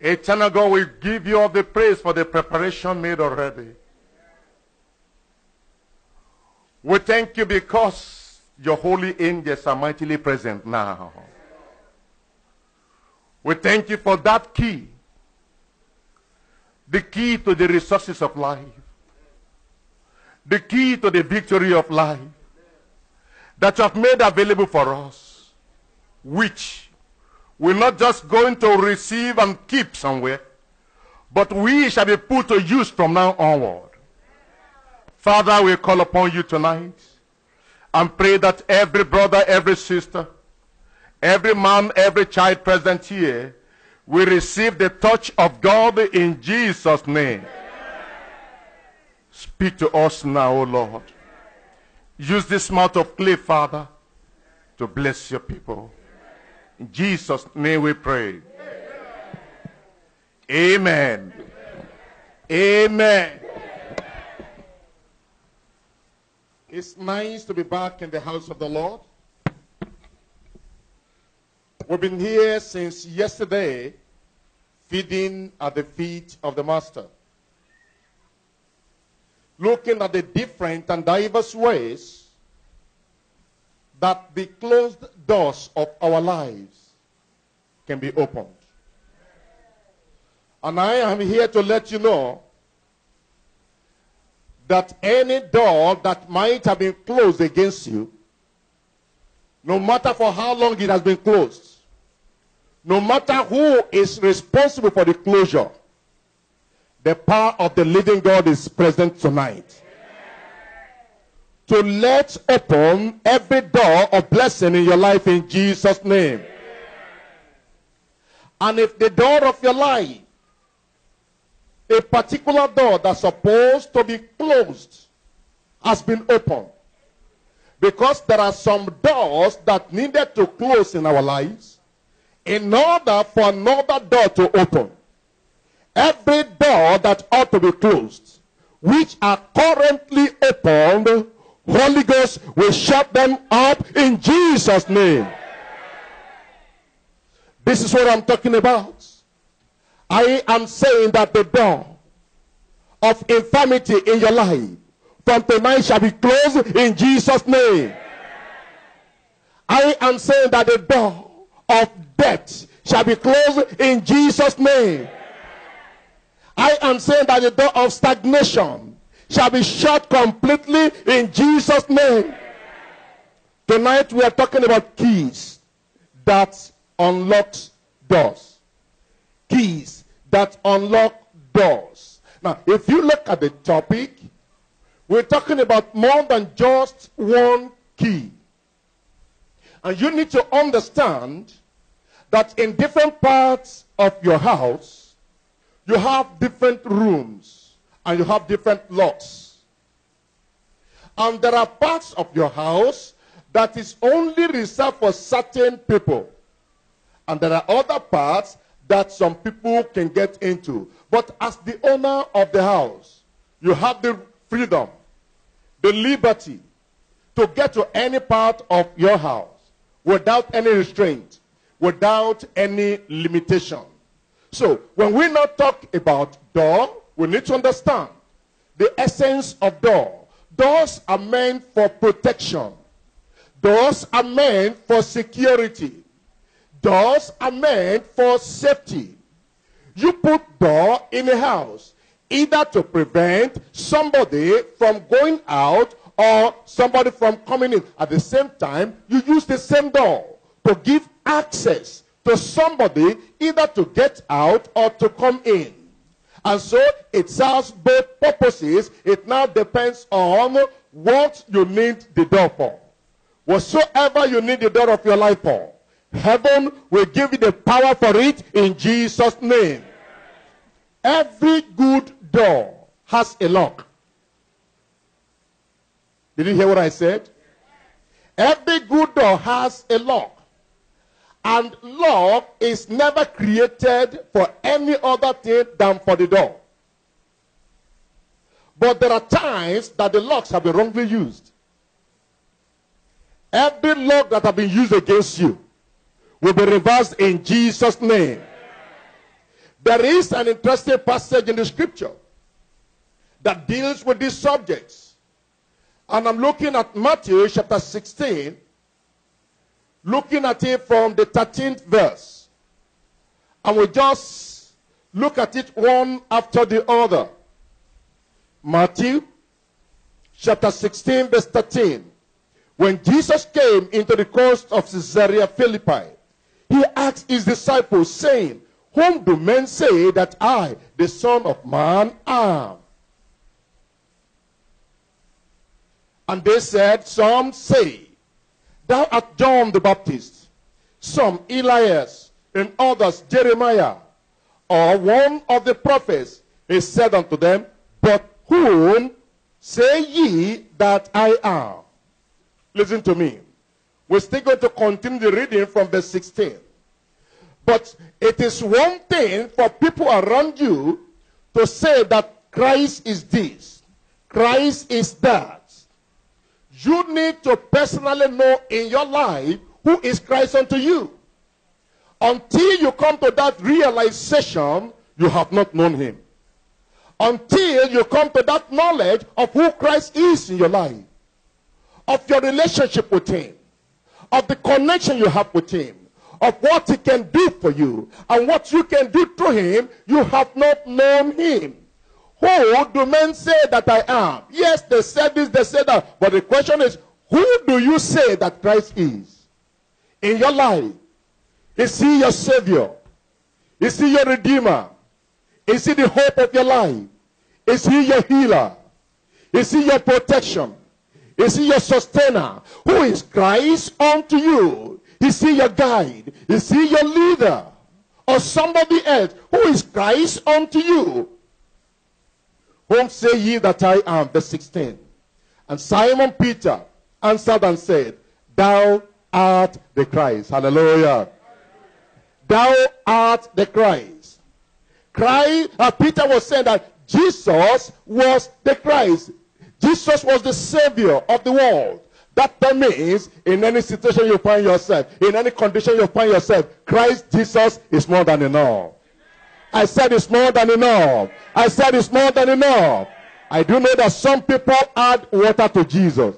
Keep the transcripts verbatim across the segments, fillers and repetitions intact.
Eternal God will give you all the praise for the preparation made already. We thank you because your holy angels are mightily present now. We thank you for that key. The key to the resources of life. The key to the victory of life. That you have made available for us. Which we're not just going to receive and keep somewhere. But we shall be put to use from now onward. Father, we call upon you tonight and pray that every brother, every sister, every man, every child present here will receive the touch of God in Jesus' name. Amen. Speak to us now, O Lord. Use this mouth of clay, Father, to bless your people. In Jesus' name we pray. Amen. Amen. Amen. Amen. It's nice to be back in the house of the Lord. We've been here since yesterday, feeding at the feet of the Master. Looking at the different and diverse ways that the closed doors of our lives can be opened. And I am here to let you know that any door that might have been closed against you, no matter for how long it has been closed, no matter who is responsible for the closure, the power of the living God is present tonight. Amen. To let open every door of blessing in your life in Jesus' name. Amen. And if the door of your life, a particular door that's supposed to be closed, has been opened. Because there are some doors that needed to close in our lives in order for another door to open. Every door that ought to be closed, which are currently opened, Holy Ghost will shut them up in Jesus' name. This is what I'm talking about. I am saying that the door of infirmity in your life from tonight shall be closed in Jesus' name. I am saying that the door of death shall be closed in Jesus' name. I am saying that the door of stagnation shall be shut completely in Jesus' name. Tonight we are talking about keys that unlock doors. Keys that unlock doors. Now, if you look at the topic, we're talking about more than just one key. And you need to understand that in different parts of your house, you have different rooms and you have different locks. And there are parts of your house that is only reserved for certain people. And there are other parts that some people can get into. But as the owner of the house, you have the freedom, the liberty to get to any part of your house without any restraint, without any limitation. So when we now talk about door, we need to understand the essence of door. Doors are meant for protection. Doors are meant for security. Doors are meant for safety. You put door in a house either to prevent somebody from going out or somebody from coming in. At the same time, you use the same door to give access to somebody either to get out or to come in. And so it serves both purposes. It now depends on what you need the door for. Whatsoever you need the door of your life for, heaven will give you the power for it in Jesus' name. Every good door has a lock. Did you hear what I said? Every good door has a lock. And lock is never created for any other thing than for the door. But there are times that the locks have been wrongly used. Every lock that has been used against you will be reversed in Jesus' name. There is an interesting passage in the scripture that deals with these subjects. And I'm looking at Matthew chapter sixteen, looking at it from the thirteenth verse. And we just look at it one after the other. Matthew chapter sixteen verse thirteen. When Jesus came into the coast of Caesarea Philippi, he asked his disciples, saying, "Whom do men say that I, the Son of Man, am?" And they said, "Some say, Thou art John the Baptist, some Elias, and others Jeremiah, or one of the prophets." He said unto them, "But whom say ye that I am?" Listen to me. We're still going to continue the reading from verse sixteen. But it is one thing for people around you to say that Christ is this, Christ is that. You need to personally know in your life who is Christ unto you. Until you come to that realization, you have not known him. Until you come to that knowledge of who Christ is in your life, of your relationship with him, of the connection you have with him, of what he can do for you, and what you can do through him, you have not known him. Who do men say that I am? Yes, they said this, they said that. But the question is, who do you say that Christ is in your life? Is he your Savior? Is he your Redeemer? Is he the hope of your life? Is he your healer? Is he your protection? Is he your sustainer? Who is Christ unto you? Is he your guide? Is he your leader? Or somebody else? Who is Christ unto you? Whom say ye that I am? Verse sixteen. And Simon Peter answered and said, Thou art the Christ. Hallelujah. Thou art the Christ. Christ, uh, Peter was saying that Jesus was the Christ. Jesus was the Savior of the world. That, that means in any situation you find yourself, in any condition you find yourself, Christ Jesus is more than enough. I said it's more than enough. I said it's more than enough. I do know that some people add water to Jesus.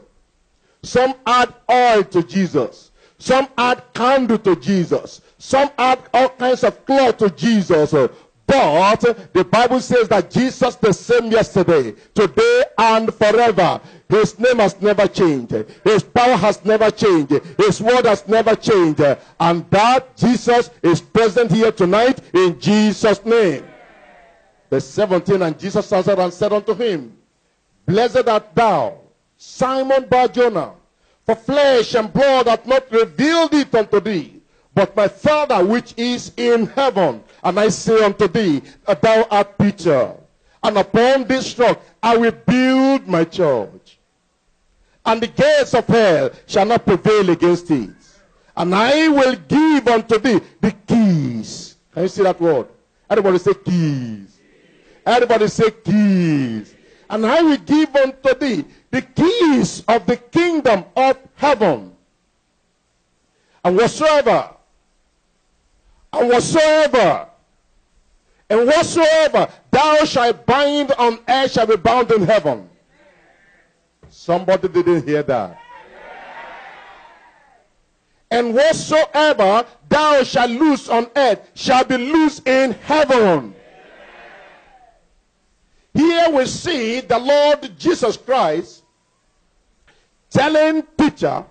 Some add oil to Jesus. Some add candle to Jesus. Some add all kinds of cloth to Jesus. But the Bible says that Jesus the same yesterday, today, and forever. His name has never changed. His power has never changed. His word has never changed. And that Jesus is present here tonight in Jesus' name. Verse seventeen, and Jesus answered and said unto him, Blessed art thou, Simon Bar Jonah, for flesh and blood hath not revealed it unto thee, but my Father which is in heaven. And I say unto thee, that thou art Peter, and upon this rock I will build my church, and the gates of hell shall not prevail against it. And I will give unto thee the keys. Can you see that word? Everybody say keys. Everybody say keys. And I will give unto thee the keys of the kingdom of heaven. And whatsoever, and whatsoever, and whatsoever thou shalt bind on earth shall be bound in heaven. Somebody didn't hear that. And whatsoever thou shalt loose on earth shall be loosed in heaven. Here we see the Lord Jesus Christ telling Peter,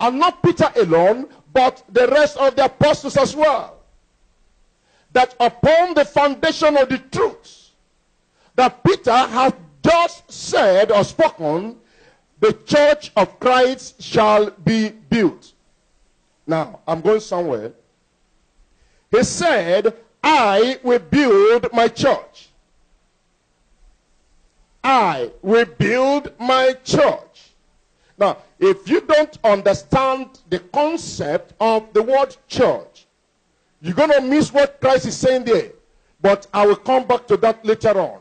and not Peter alone, but the rest of the apostles as well, that upon the foundation of the truth that Peter hath just said or spoken, the church of Christ shall be built. Now, I'm going somewhere. He said, I will build my church. I will build my church. Now, if you don't understand the concept of the word church, you're going to miss what Christ is saying there. But I will come back to that later on.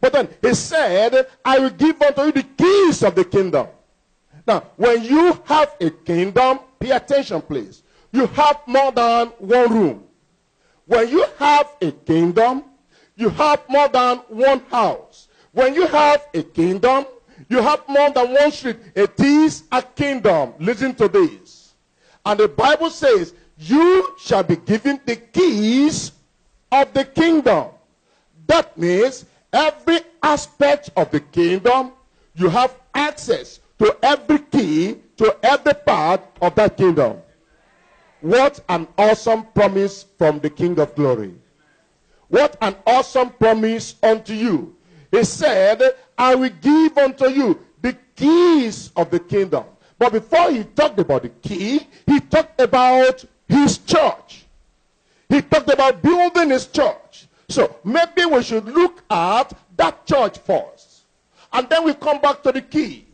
But then he said, I will give unto you the keys of the kingdom. Now, when you have a kingdom, pay attention please. You have more than one room. When you have a kingdom, you have more than one house. When you have a kingdom, you have more than one street. It is a kingdom. Listen to this. And the Bible says, you shall be given the keys of the kingdom. That means every aspect of the kingdom, you have access to every key, to every part of that kingdom. What an awesome promise from the King of Glory. What an awesome promise unto you. He said, I will give unto you the keys of the kingdom. But before he talked about the key, he talked about his church. He talked about building his church. So maybe we should look at that church first. And then we come back to the key.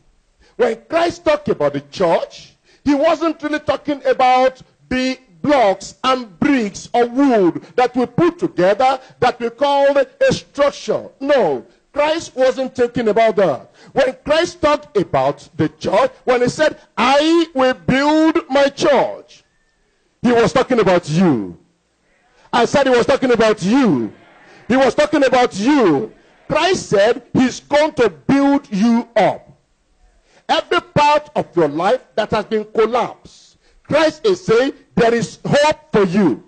When Christ talked about the church, he wasn't really talking about the blocks and bricks of wood that we put together that we call a structure. No, Christ wasn't talking about that. When Christ talked about the church, when he said, I will build my church, he was talking about you. I said he was talking about you. He was talking about you. Christ said he's going to build you up. Every part of your life that has been collapsed, Christ is saying there is hope for you.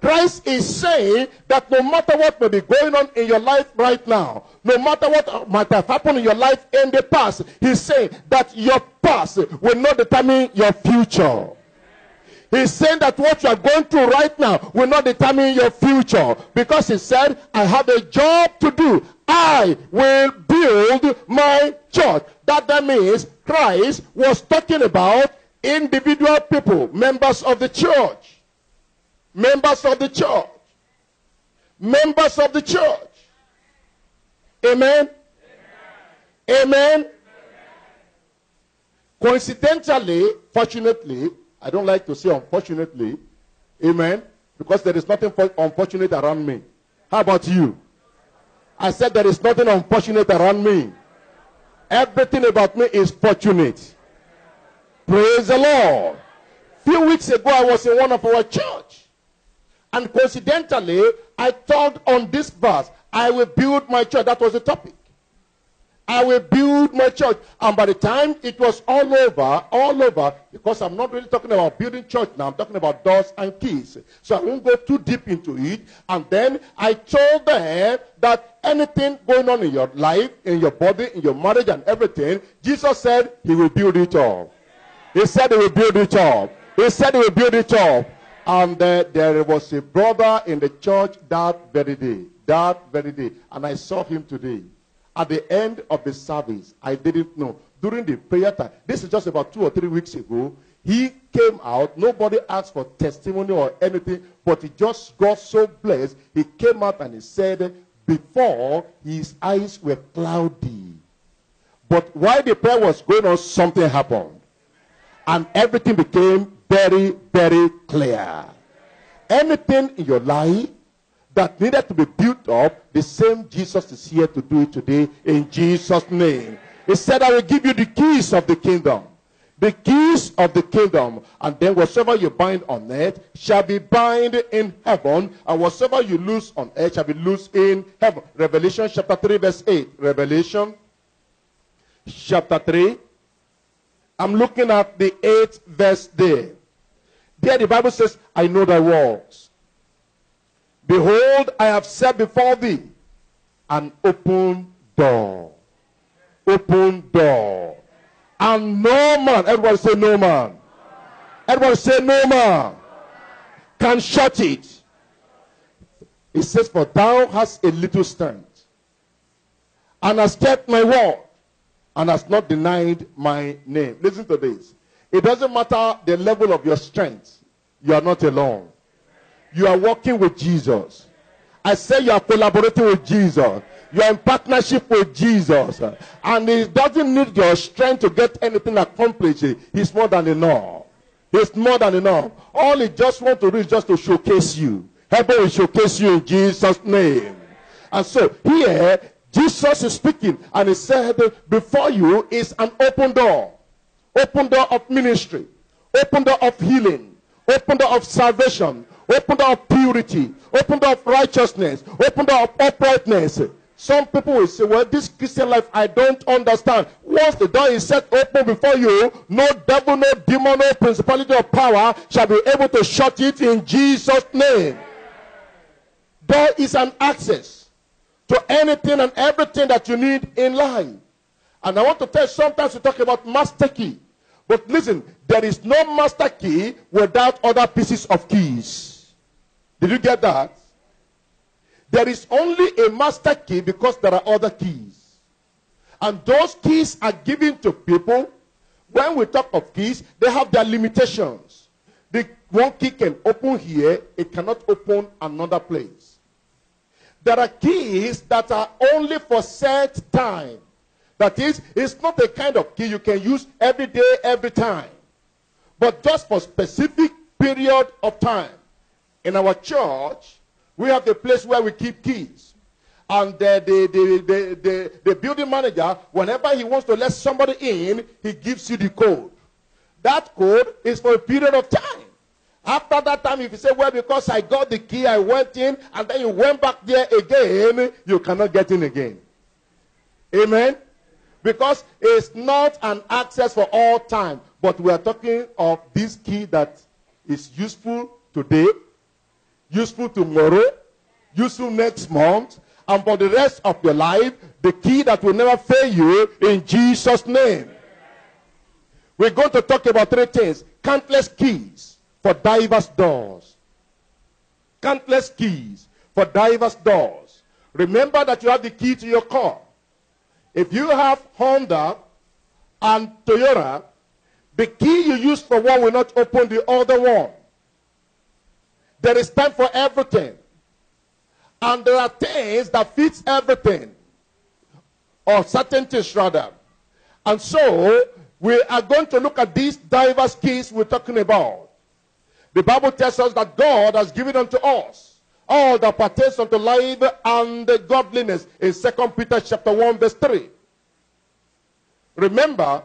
Christ is saying that no matter what may be going on in your life right now, no matter what might have happened in your life in the past, he's saying that your past will not determine your future. He's saying that what you are going through right now will not determine your future. Because he said, I have a job to do. I will build my church. That, that means Christ was talking about individual people, members of the church. Members of the church. Members of the church. Amen? Amen? Amen. Amen. Coincidentally, fortunately, I don't like to say unfortunately, amen, because there is nothing unfortunate around me. How about you? I said there is nothing unfortunate around me. Everything about me is fortunate. Praise the Lord. Few weeks ago, I was in one of our church. And coincidentally, I thought on this verse, I will build my church. That was the topic. I will build my church. And by the time it was all over, all over, because I'm not really talking about building church now, I'm talking about doors and keys. So I won't go too deep into it. And then I told them that anything going on in your life, in your body, in your marriage and everything, Jesus said he will build it all. He said he will build it all. He said he will build it all. And uh, there was a brother in the church that very day, that very day. And I saw him today. At the end of the service, I didn't know. During the prayer time, this is just about two or three weeks ago, he came out. Nobody asked for testimony or anything, but he just got so blessed. He came out and he said, before, his eyes were cloudy. But while the prayer was going on, something happened. And everything became very, very clear. Anything in your life that needed to be built up, the same Jesus is here to do it today in Jesus' name. He said, I will give you the keys of the kingdom. The keys of the kingdom. And then whatsoever you bind on earth shall be bound in heaven. And whatsoever you loose on earth shall be loosed in heaven. Revelation chapter three verse eight. Revelation chapter three. I'm looking at the eighth verse there. There the Bible says, I know thy works. Behold, I have set before thee an open door. Open door. And no man, everybody say no man. Everybody say no man can shut it. It says, for thou hast a little strength, and hast kept my word, and hast not denied my name. Listen to this. It doesn't matter the level of your strength. You are not alone. You are working with Jesus. I say you are collaborating with Jesus. You are in partnership with Jesus. And he doesn't need your strength to get anything accomplished. He's more than enough. He's more than enough. All he just wants to do is just to showcase you. Heaven will showcase you in Jesus' name. And so here, Jesus is speaking. And he said, before you is an open door. Open door of ministry. Open door of healing. Open door of salvation. open door of purity, open door of righteousness, open door of uprightness. Some people will say, well, this Christian life, I don't understand. Once the door is set open before you, no devil, no demon, no principality or power shall be able to shut it in Jesus' name. Door is an access to anything and everything that you need in life. And I want to tell you, sometimes we talk about master key. But listen, there is no master key without other pieces of keys. Did you get that? There is only a master key because there are other keys. And those keys are given to people. When we talk of keys, they have their limitations. The one key can open here, it cannot open another place. There are keys that are only for set time. That is, it's not the kind of key you can use every day, every time. But just for a specific period of time. In our church, we have a place where we keep keys. And the, the, the, the, the, the building manager, whenever he wants to let somebody in, he gives you the code. That code is for a period of time. After that time, if you say, well, because I got the key, I went in, and then you went back there again, you cannot get in again. Amen? Because it's not an access for all time. But we are talking of this key that is useful today, useful tomorrow, useful next month, and for the rest of your life, the key that will never fail you in Jesus' name. We're going to talk about three things. Countless keys for diverse doors. Countless keys for diverse doors. Remember that you have the key to your car. If you have Honda and Toyota, the key you use for one will not open the other one. There is time for everything. And there are things that fits everything. Or certain things rather. And so, we are going to look at these diverse keys we're talking about. The Bible tells us that God has given unto us all that pertains unto life and godliness. In Second Peter chapter one verse three. Remember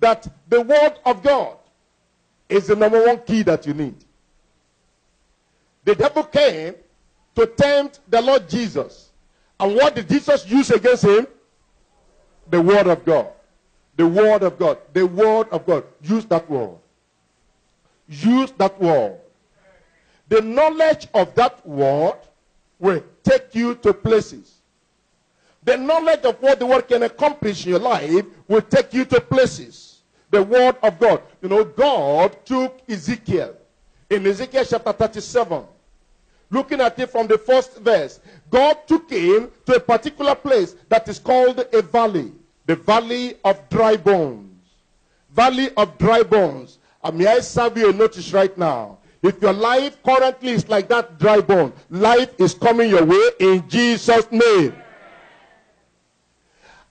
that the word of God is the number one key that you need. The devil came to tempt the Lord Jesus. And what did Jesus use against him? The word of God. The word of God. The word of God. Use that word. Use that word. The knowledge of that word will take you to places. The knowledge of what the word can accomplish in your life will take you to places. The word of God. You know, God took Ezekiel. In Ezekiel chapter thirty-seven. Looking at it from the first verse, God took him to a particular place that is called a valley. The valley of dry bones. Valley of dry bones. And may I serve you a notice right now. If your life currently is like that dry bone, life is coming your way in Jesus' name.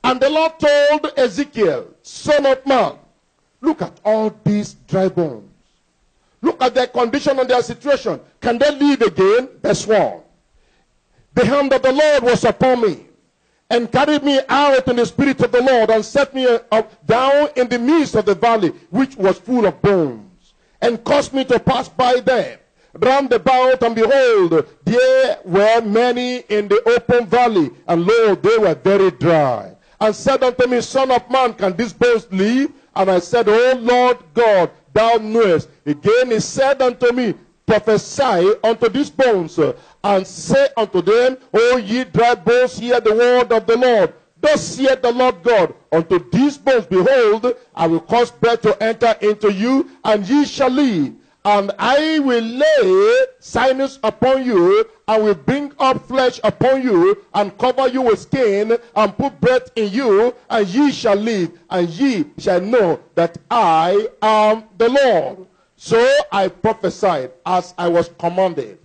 And the Lord told Ezekiel, son of man, look at all these dry bones. Look at their condition and their situation. Can they live again? That's wrong. The hand of the Lord was upon me and carried me out in the spirit of the Lord and set me up down in the midst of the valley, which was full of bones, and caused me to pass by them round about, and behold, there were many in the open valley, and lo, they were very dry. And said unto me, son of man, can these bones live? And I said, O Lord God, thou knowest. Again he said unto me, prophesy unto these bones, and say unto them, O ye dry bones, hear the word of the Lord. Thus saith the Lord God, unto these bones, behold, I will cause breath to enter into you, and ye shall live. And I will lay sinews upon you, and will bring up flesh upon you, and cover you with skin, and put breath in you, and ye shall live, and ye shall know that I am the Lord. So I prophesied as I was commanded.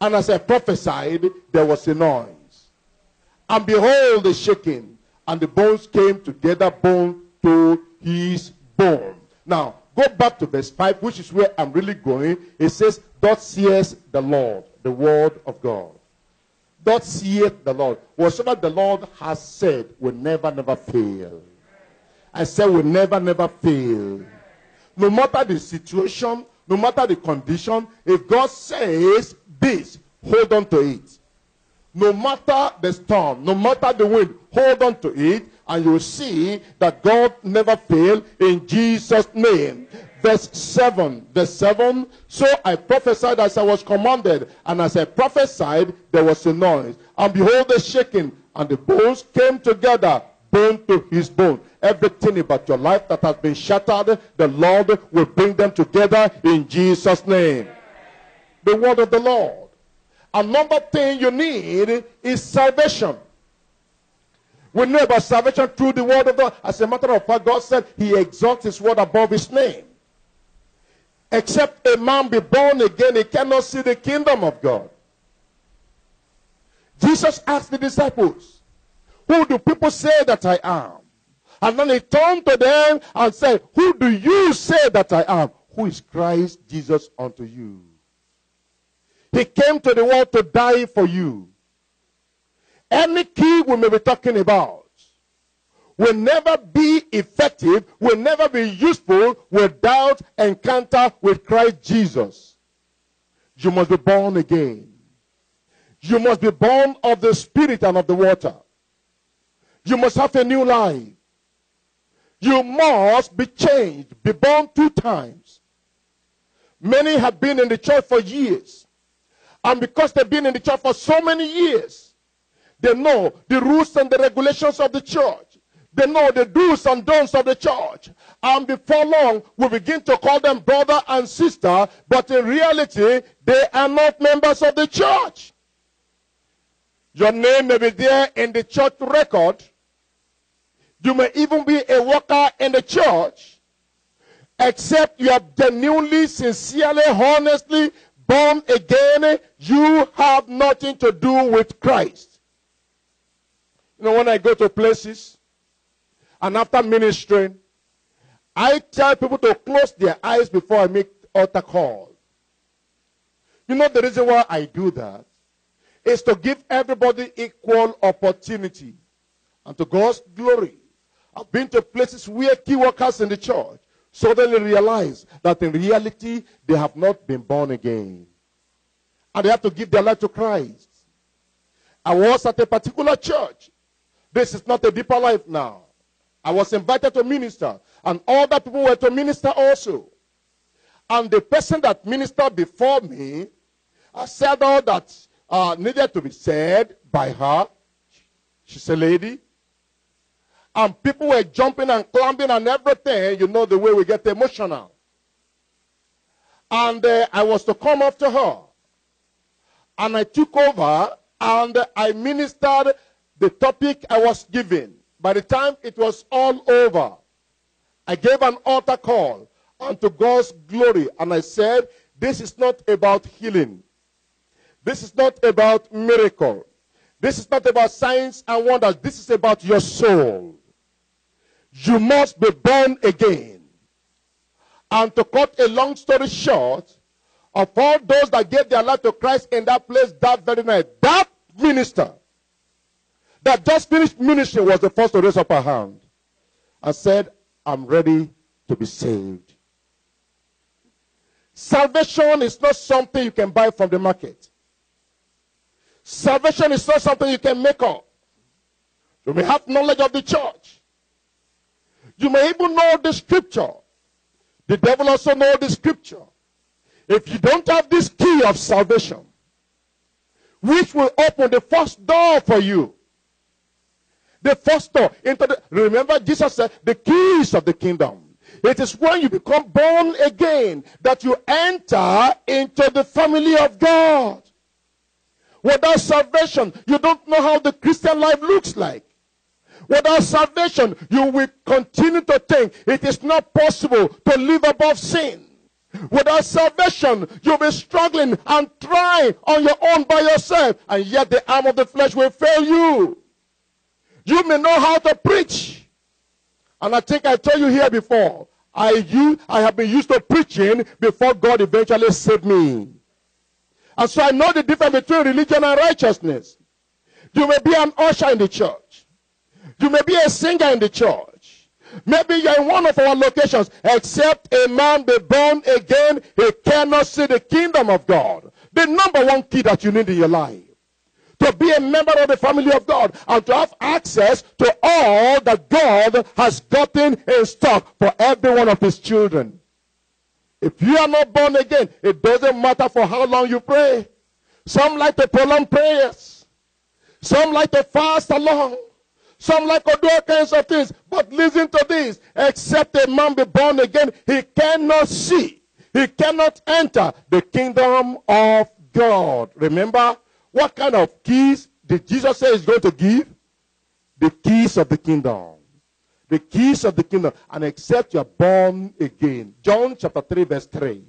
And as I prophesied, there was a noise. And behold, the shaking, and the bones came together, bone to his bone. Now, go back to verse five, which is where I'm really going. It says, thus saith the Lord, the word of God. Thus saith the Lord. Whatsoever the Lord has said will never, never fail. I said will never, never fail. No matter the situation, no matter the condition, if God says this, hold on to it. No matter the storm, no matter the wind, hold on to it, and you'll see that God never fails in Jesus' name. Verse seven, verse seven, so I prophesied as I was commanded, and as I prophesied, there was a noise. And behold, the shaking, and the bones came together, bone to his bone. Everything about your life that has been shattered, the Lord will bring them together in Jesus' name. The word of the Lord. Another thing you need is salvation. We know about salvation through the word of God. As a matter of fact, God said he exalts his word above his name. Except a man be born again, he cannot see the kingdom of God. Jesus asked the disciples, who do people say that I am? And then he turned to them and said, who do you say that I am? Who is Christ Jesus unto you? He came to the world to die for you. Any key we may be talking about will never be effective, will never be useful without encounter with Christ Jesus. You must be born again. You must be born of the Spirit and of the water. You must have a new life. You must be changed, be born two times. Many have been in the church for years. And because they've been in the church for so many years, they know the rules and the regulations of the church. They know the do's and don'ts of the church. And before long, we begin to call them brother and sister, but in reality, they are not members of the church. Your name may be there in the church record. You may even be a worker in the church, except you are genuinely, sincerely, honestly born again. You have nothing to do with Christ. You know, when I go to places and after ministering, I tell people to close their eyes before I make altar call. You know the reason why I do that is to give everybody equal opportunity, and to God's glory. I've been to places where key workers in the church suddenly realize that in reality they have not been born again. And they have to give their life to Christ. I was at a particular church. This is not a deeper life now. I was invited to minister, and other people were to minister also. And the person that ministered before me, I said all that uh, needed to be said by her. She's a lady. And people were jumping and climbing and everything. You know the way we get emotional. And uh, I was to come after her. And I took over and I ministered the topic I was given. By the time it was all over, I gave an altar call unto God's glory. And I said, this is not about healing. This is not about miracle. This is not about signs and wonders. This is about your soul. You must be born again. And to cut a long story short, of all those that gave their life to Christ in that place that very night, that minister that just finished ministry was the first to raise up her hand and said, I'm ready to be saved. Salvation is not something you can buy from the market. Salvation is not something you can make up. You may have knowledge of the church. You may even know the scripture. The devil also knows the scripture. If you don't have this key of salvation, which will open the first door for you, the first door into the, remember Jesus said, the keys of the kingdom. It is when you become born again that you enter into the family of God. Without salvation, you don't know how the Christian life looks like. Without salvation, you will continue to think it is not possible to live above sin. Without salvation, you'll be struggling and trying on your own by yourself, and yet the arm of the flesh will fail you. You may know how to preach. And I think I told you here before, I, you, I have been used to preaching before God eventually saved me. And so I know the difference between religion and righteousness. You may be an usher in the church. You may be a singer in the church. Maybe you're in one of our locations. Except a man be born again, he cannot see the kingdom of God. The number one key that you need in your life. To be a member of the family of God and to have access to all that God has gotten in stock for every one of his children. If you are not born again, it doesn't matter for how long you pray. Some like to prolong prayers. Some like to fast along. Some like to do all kinds of things. But listen to this. Except a man be born again, he cannot see. He cannot enter the kingdom of God. Remember? What kind of keys did Jesus say he's going to give? The keys of the kingdom. The keys of the kingdom. And except you are born again. John chapter three verse three.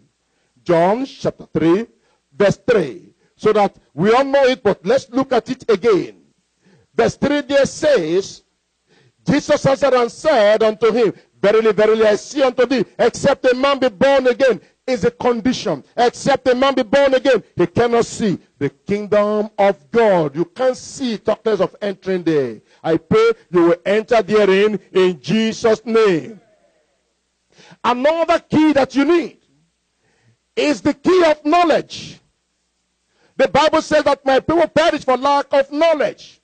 John chapter three verse three. So that we all know it, but let's look at it again. Verse three there says, Jesus answered and said unto him, verily, verily, I say unto thee, except a man be born again, is a condition. Except a man be born again, he cannot see the kingdom of God. You can't see talkers of entering there. I pray you will enter therein in Jesus' name. Another key that you need is the key of knowledge. The Bible says that my people perish for lack of knowledge.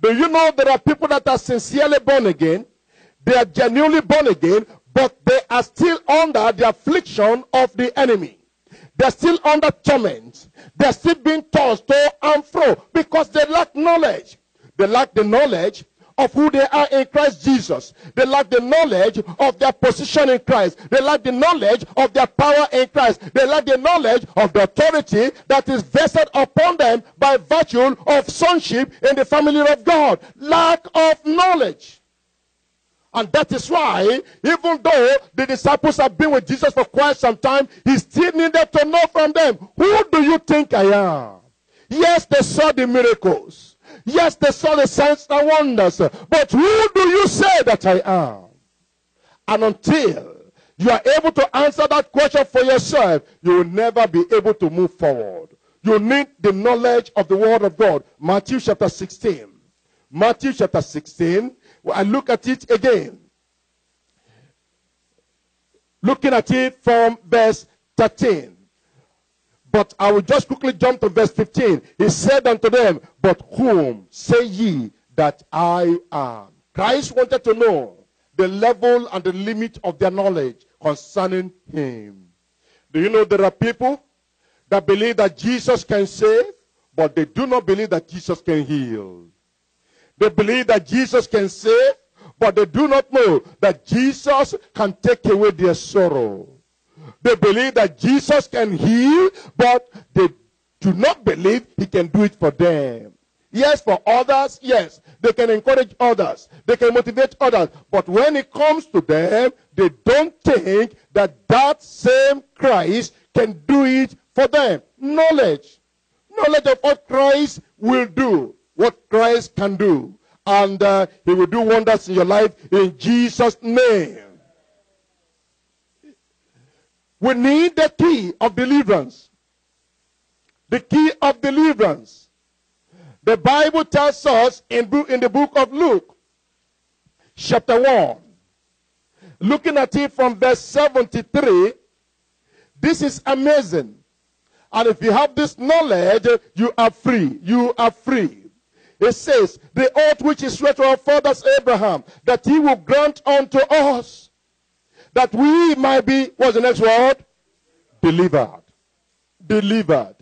Do you know there are people that are sincerely born again? They are genuinely born again, but they are still under the affliction of the enemy. They're still under torment. They're still being tossed to and fro because they lack knowledge. They lack the knowledge of who they are in Christ Jesus. They lack the knowledge of their position in Christ. They lack the knowledge of their power in Christ. They lack the knowledge of the authority that is vested upon them by virtue of sonship in the family of God. Lack of knowledge. And that is why, even though the disciples have been with Jesus for quite some time, he still needed to know from them, who do you think I am? Yes, they saw the miracles. Yes, they saw the signs and wonders. But who do you say that I am? And until you are able to answer that question for yourself, you will never be able to move forward. You need the knowledge of the Word of God. Matthew chapter sixteen. Matthew chapter sixteen. I look at it again. Looking at it from verse thirteen. But I will just quickly jump to verse fifteen. He said unto them, but whom say ye that I am? Christ wanted to know the level and the limit of their knowledge concerning him. Do you know there are people that believe that Jesus can save, but they do not believe that Jesus can heal. They believe that Jesus can save, but they do not know that Jesus can take away their sorrow. They believe that Jesus can heal, but they do not believe he can do it for them. Yes, for others, yes. They can encourage others. They can motivate others. But when it comes to them, they don't think that that same Christ can do it for them. Knowledge. Knowledge of what Christ will do. What Christ can do. And uh, he will do wonders in your life in Jesus' name. We need the key of deliverance. The key of deliverance. The Bible tells us in, in the book of Luke, chapter one, looking at it from verse seventy-three, this is amazing. And if you have this knowledge, you are free. You are free. It says, the oath which is swear to our fathers Abraham, that he will grant unto us, that we might be, what's the next word? Delivered. Delivered.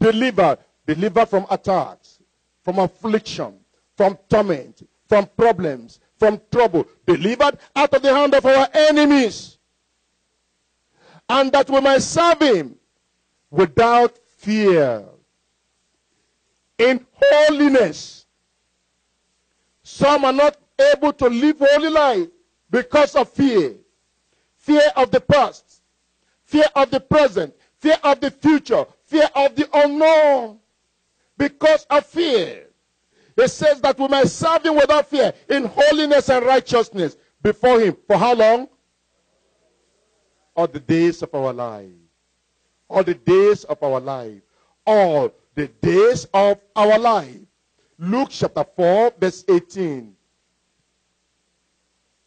Delivered. Delivered from attacks, from affliction, from torment, from problems, from trouble. Delivered out of the hand of our enemies. And that we might serve him without fear. In holiness. Some are not able to live holy life because of fear. Fear of the past. Fear of the present. Fear of the future. Fear of the unknown. Because of fear. It says that we must serve him without fear in holiness and righteousness before him. For how long? All the days of our life. All the days of our life. All the days of our life. Luke chapter four verse eighteen.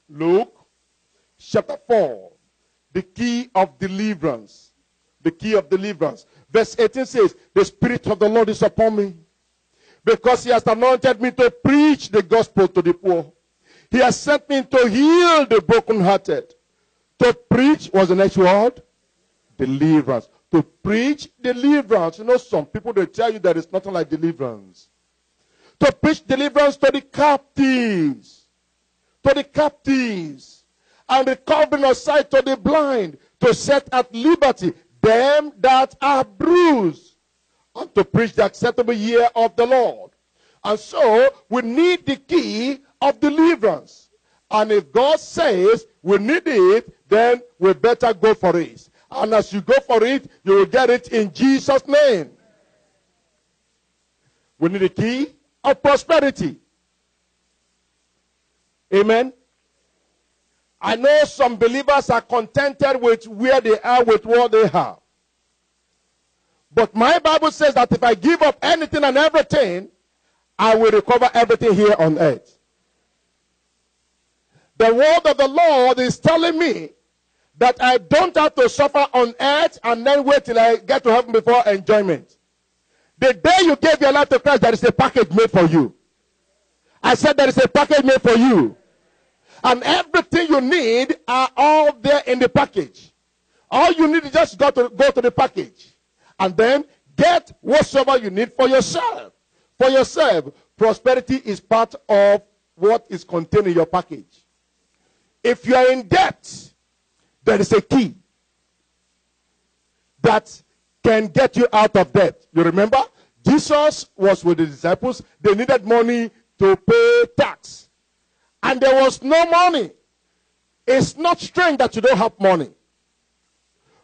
Luke chapter four, the key of deliverance. The key of deliverance. Verse eighteen says, the Spirit of the Lord is upon me, because he has anointed me to preach the gospel to the poor. He has sent me to heal the brokenhearted. To preach, what's the next word? Deliverance. To preach deliverance. You know, some people, they tell you that it's nothing like deliverance. To preach deliverance to the captives. To the captives. And recovering of sight to the blind. To set at liberty them that are bruised. And to preach the acceptable year of the Lord. And so, we need the key of deliverance. And if God says we need it, then we better go for it. And as you go for it, you will get it in Jesus' name. We need the key of prosperity. Amen. I know some believers are contented with where they are, with what they have. But my Bible says that if I give up anything and everything, I will recover everything here on earth. The word of the Lord is telling me that I don't have to suffer on earth and then wait till I get to heaven before enjoyment. The day you gave your life to Christ, there is a package made for you. I said there is a package made for you. And everything you need are all there in the package. All you need is just go to, go to the package. And then get whatsoever you need for yourself. For yourself, prosperity is part of what is contained in your package. If you are in debt, there is a key that can get you out of debt. You remember? Jesus was with the disciples. They needed money to pay tax. And there was no money. It's not strange that you don't have money.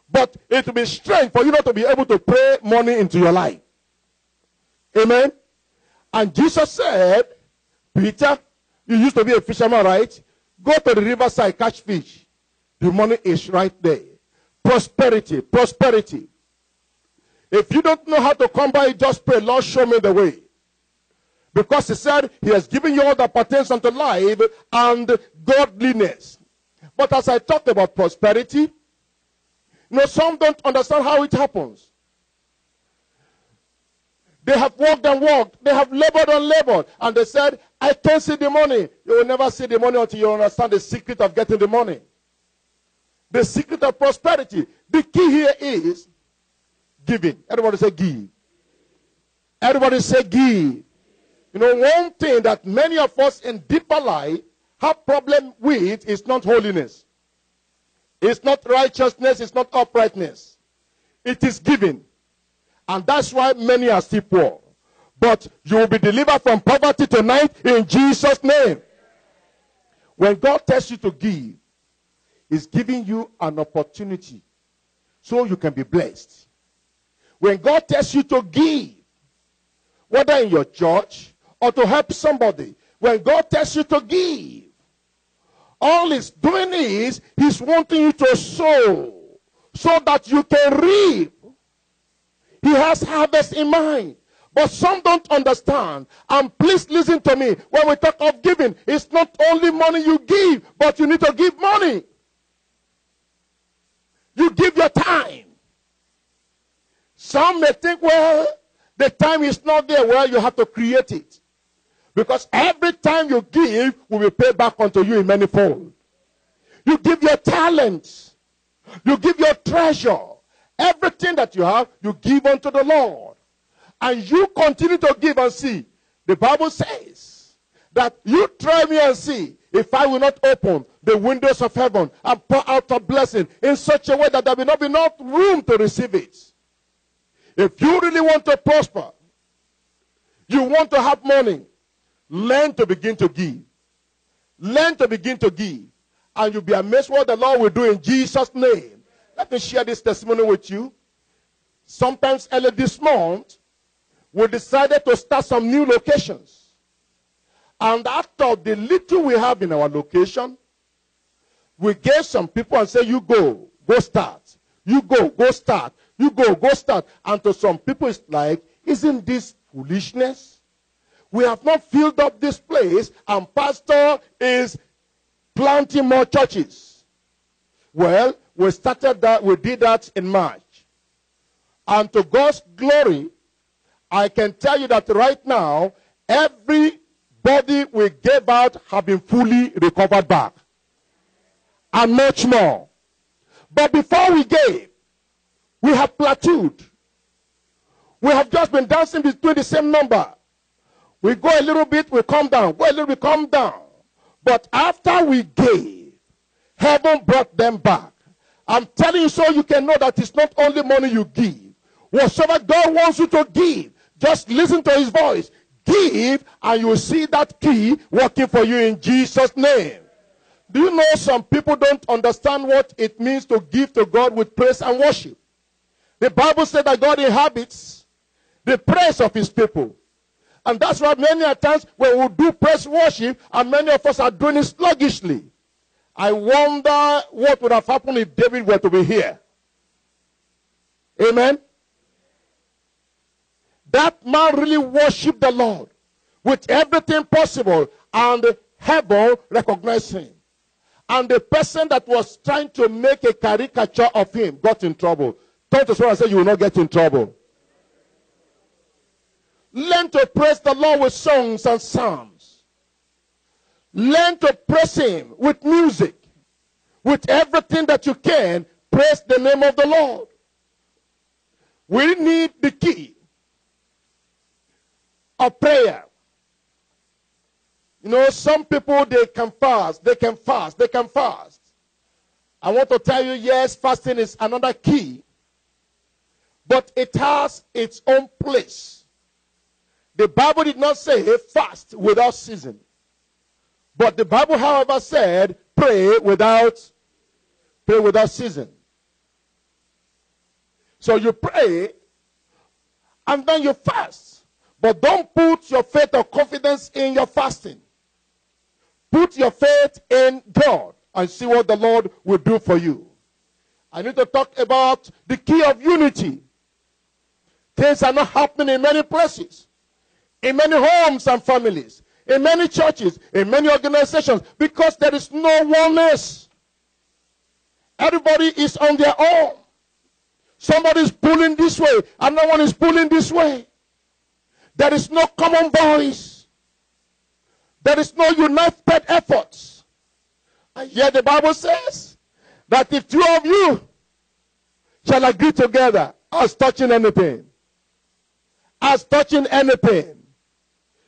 But it will be strange for you not to be able to pay money into your life. Amen? And Jesus said, Peter, you used to be a fisherman, right? Go to the riverside, catch fish. The money is right there. Prosperity, prosperity. If you don't know how to come by, just pray, Lord, show me the way. Because he said, he has given you all that pertains unto life and godliness. But as I talked about prosperity, you know, some don't understand how it happens. They have worked and worked. They have labored and labored. And they said, I can't see the money. You will never see the money until you understand the secret of getting the money. The secret of prosperity. The key here is giving. Everybody say give. Everybody say give. You know, one thing that many of us in deeper life have problem with is not holiness. It's not righteousness. It's not uprightness. It is giving. And that's why many are still poor. But you will be delivered from poverty tonight in Jesus' name. When God tells you to give, he's giving you an opportunity so you can be blessed. When God tells you to give, whether in your church or to help somebody, when God tells you to give, all he's doing is he's wanting you to sow so that you can reap. He has harvest in mind. But some don't understand. And please listen to me. When we talk of giving, it's not only money you give, but you need to give money. You give your time. Some may think, well, the time is not there. Well, you have to create it. Because every time you give, will be paid back unto you in manifold. You give your talents. You give your treasure. Everything that you have, you give unto the Lord. And you continue to give and see. The Bible says that you try me and see if I will not open the windows of heaven and pour out a blessing in such a way that there will not be enough room to receive it. If you really want to prosper, you want to have money, learn to begin to give. Learn to begin to give. And you'll be amazed what the Lord will do in Jesus' name. Let me share this testimony with you. Sometimes early this month, we decided to start some new locations. And after the little we have in our location, we gave some people and said, you go, go start. You go, go start. You go, go start. And to some people it's like, isn't this foolishness? We have not filled up this place and pastor is planting more churches. Well, we started that, we did that in March. And to God's glory, I can tell you that right now, everybody we gave out have been fully recovered back. And much more. But before we gave, we have plateaued. We have just been dancing between the same number. We go a little bit, we come down. Go a little bit, come down. But after we gave, heaven brought them back. I'm telling you so you can know that it's not only money you give. Whatever God wants you to give, just listen to his voice. Give, and you will see that key working for you in Jesus' name. Do you know some people don't understand what it means to give to God with praise and worship? The Bible said that God inhabits the praise of his people. And that's why many a times we will do praise worship, and many of us are doing it sluggishly. I wonder what would have happened if David were to be here. Amen? That man really worshiped the Lord with everything possible, and heaven recognized him. And the person that was trying to make a caricature of him got in trouble. Turn to someone and say, you will not get in trouble. Learn to praise the Lord with songs and psalms. Learn to praise him with music. With everything that you can, praise the name of the Lord. We need the key of prayer. You know, some people, they can fast, they can fast, they can fast. I want to tell you, yes, fasting is another key, but it has its own place. The Bible did not say fast without season, but the Bible, however, said pray without pray without season. So you pray and then you fast, but don't put your faith or confidence in your fasting. Put your faith in God and see what the Lord will do for you. I need to talk about the key of unity. Things are not happening in many places, in many homes and families, in many churches, in many organizations, because there is no oneness. Everybody is on their own. Somebody is pulling this way, another one is pulling this way. There is no common voice. There is no united efforts. And yet the Bible says that if two of you shall agree together as touching anything, as touching anything,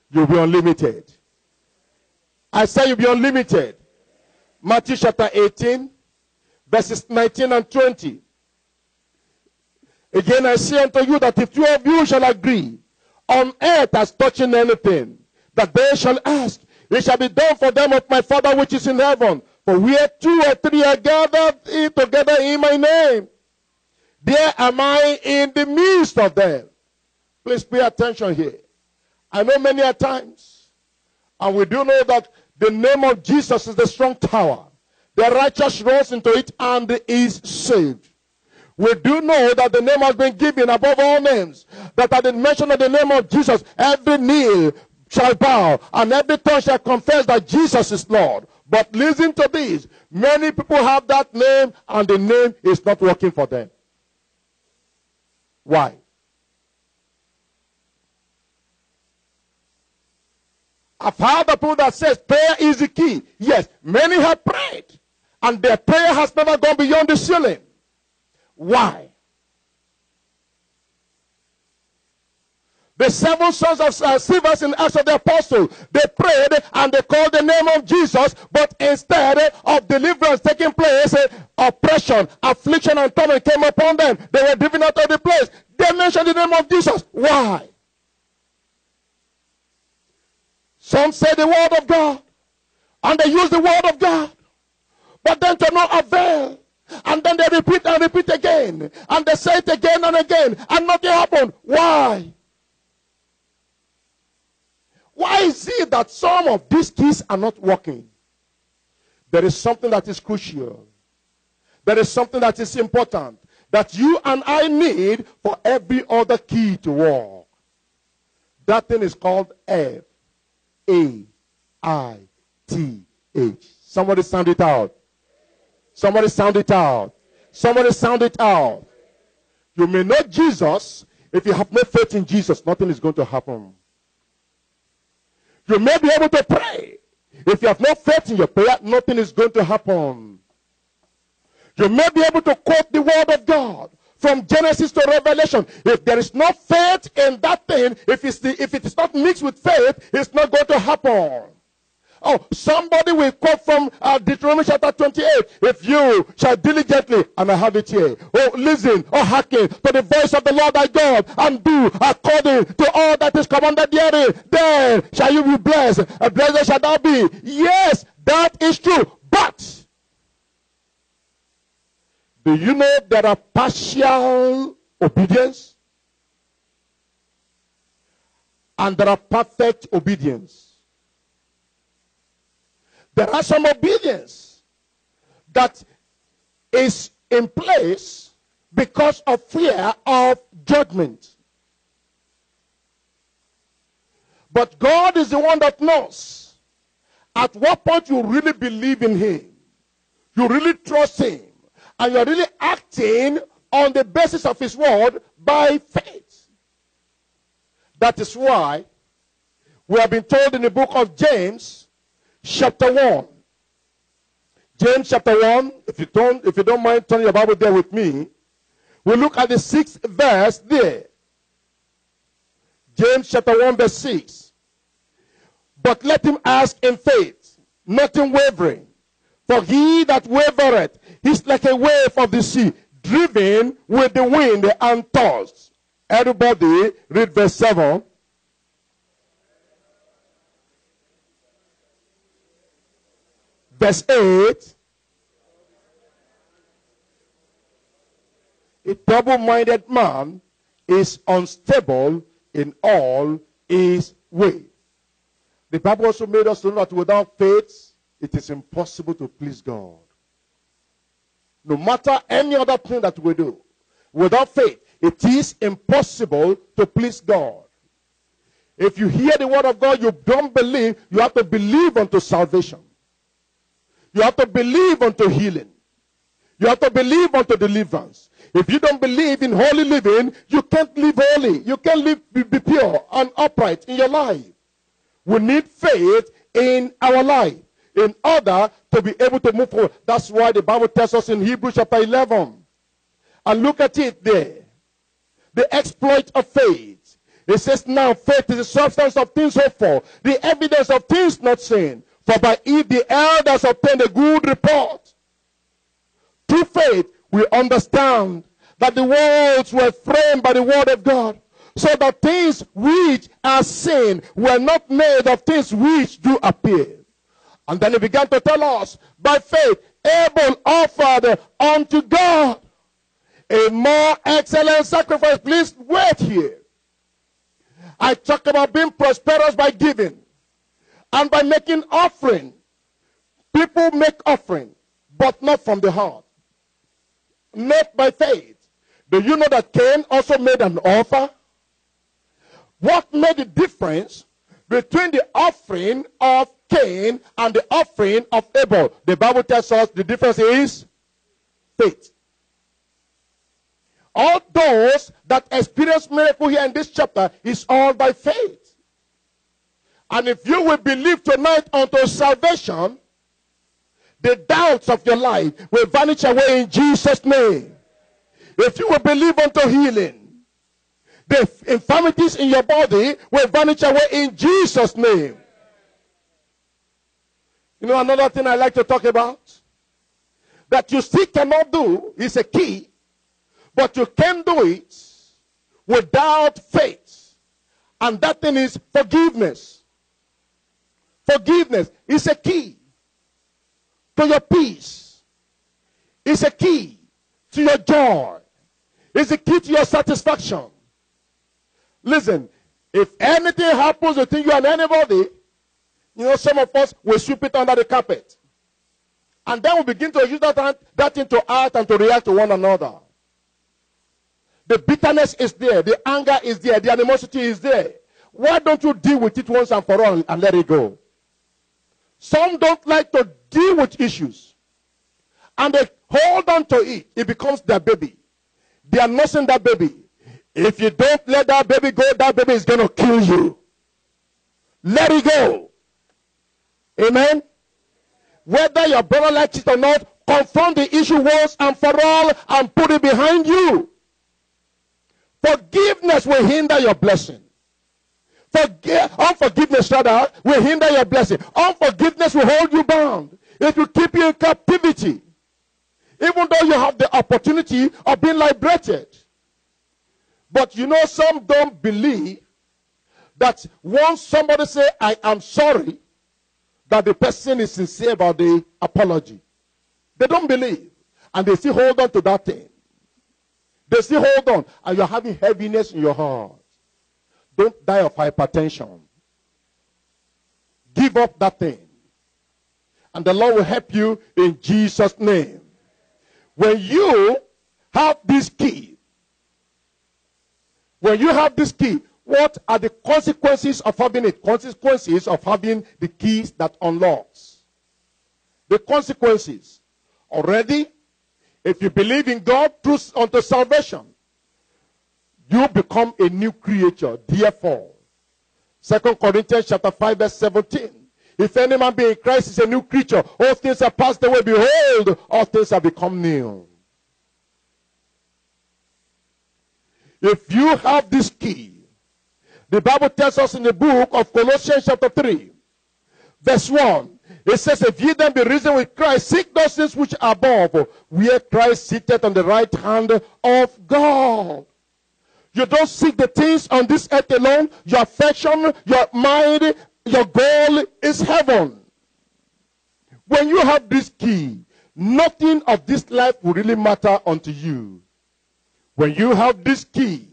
you'll be unlimited. I say you'll be unlimited. Matthew chapter eighteen, verses nineteen and twenty. Again, I say unto you that if two of you shall agree on earth as touching anything, that they shall ask, it shall be done for them of my Father which is in heaven. For where two or three are gathered together in my name, there am I in the midst of them. Please pay attention here. I know many a times, and we do know that the name of Jesus is the strong tower. The righteous runs into it and is saved. We do know that the name has been given above all names, that at the mention of the name of Jesus, every knee shall bow, and every tongue shall confess that Jesus is Lord. But listen to this. Many people have that name, and the name is not working for them. Why? I've heard the people that says prayer is the key. Yes, many have prayed, and their prayer has never gone beyond the ceiling. Why? The seven sons of uh, Sceva in Acts of the Apostle, they prayed and they called the name of Jesus, but instead of deliverance taking place, uh, oppression, affliction, and torment came upon them. They were driven out of the place. They mentioned the name of Jesus. Why? Some said the word of God, and they used the word of God, but then to no avail. And then they repeat and repeat again, and they say it again and again, and nothing happened. Why? Why is it that some of these keys are not working? There is something that is crucial. There is something that is important that you and I need for every other key to work. That thing is called F A I T H. Somebody sound it out. Somebody sound it out. Somebody sound it out. You may know Jesus. If you have no faith in Jesus, nothing is going to happen. You may be able to pray. If you have no faith in your prayer, nothing is going to happen. You may be able to quote the word of God from Genesis to Revelation. If there is no faith in that thing, if it's the, if it is not mixed with faith, it's not going to happen. Oh, somebody will quote from uh, Deuteronomy chapter twenty-eight. If you shall diligently, and I have it here, oh, listen, or oh, hearken to the voice of the Lord thy God, and do according to all that is commanded therein, then shall you be blessed, and blessed shall thou be. Yes, that is true. But do you know there are partial obedience, and there are perfect obedience? There are some obedience that is in place because of fear of judgment. But God is the one that knows at what point you really believe in Him, you really trust Him, and you're really acting on the basis of His word by faith. That is why we have been told in the book of James, chapter one. James chapter one. If you don't, if you don't mind turning your Bible there with me, we look at the sixth verse there. James chapter one, verse six. But let him ask in faith, nothing wavering. For he that wavereth, he's like a wave of the sea, driven with the wind and tossed. Everybody read verse seven. Verse eight, a double-minded man is unstable in all his way. The Bible also made us to know that without faith, it is impossible to please God. No matter any other thing that we do, without faith, it is impossible to please God. If you hear the word of God, you don't believe, you have to believe unto salvation. You have to believe unto healing. You have to believe unto deliverance. If you don't believe in holy living, you can't live holy. You can't live, be, be pure and upright in your life. We need faith in our life in order to be able to move forward. That's why the Bible tells us in Hebrews chapter eleven. And look at it there. The exploit of faith. It says now faith is the substance of things hoped for, the evidence of things not seen. For by it the elders obtained a good report. Through faith we understand that the worlds were framed by the word of God, so that things which are seen were not made of things which do appear. And then he began to tell us, by faith Abel offered unto God a more excellent sacrifice. Please wait here. I talk about being prosperous by giving. And by making offering, people make offering, but not from the heart. Not by faith. Do you know that Cain also made an offer? What made the difference between the offering of Cain and the offering of Abel? The Bible tells us the difference is faith. All those that experience miracle here in this chapter is all by faith. And if you will believe tonight unto salvation, the doubts of your life will vanish away in Jesus' name. If you will believe unto healing, the infirmities in your body will vanish away in Jesus' name. You know another thing I like to talk about? That you still cannot do is a key, but you can do it without faith. And that thing is forgiveness. Forgiveness is a key to your peace. It's a key to your joy. It's a key to your satisfaction. Listen, if anything happens between you and anybody, you know, some of us will sweep it under the carpet. And then we begin to use that, that into act and to react to one another. The bitterness is there. The anger is there. The animosity is there. Why don't you deal with it once and for all and let it go? Some don't like to deal with issues. and they hold on to it, it becomes their baby. They are nursing that baby. If you don't let that baby go, that baby is going to kill you. Let it go. Amen? Whether your brother likes it or not, confront the issue once and for all and put it behind you. Forgiveness will hinder your blessing. Forgive, unforgiveness rather will hinder your blessing. Unforgiveness will hold you bound. It will keep you in captivity. Even though you have the opportunity of being liberated. But you know, some don't believe that once somebody says, I am sorry, that the person is sincere about the apology. They don't believe. And they still hold on to that thing. They still hold on. And you're having heaviness in your heart. Don't die of hypertension. Give up that thing. And the Lord will help you in Jesus' name. When you have this key, when you have this key, what are the consequences of having it? Consequences of having the keys that unlocks. The consequences. Already, if you believe in God through unto salvation, you become a new creature. Therefore, Second Corinthians chapter five verse seventeen. If any man be in Christ, is a new creature. All things are passed away. Behold, all things have become new. If you have this key, the Bible tells us in the book of Colossians chapter three, verse one, it says, if ye then be risen with Christ, seek those things which are above, where Christ sitteth on the right hand of God. You don't seek the things on this earth alone. Your affection, your mind, your goal is heaven. When you have this key, nothing of this life will really matter unto you. When you have this key,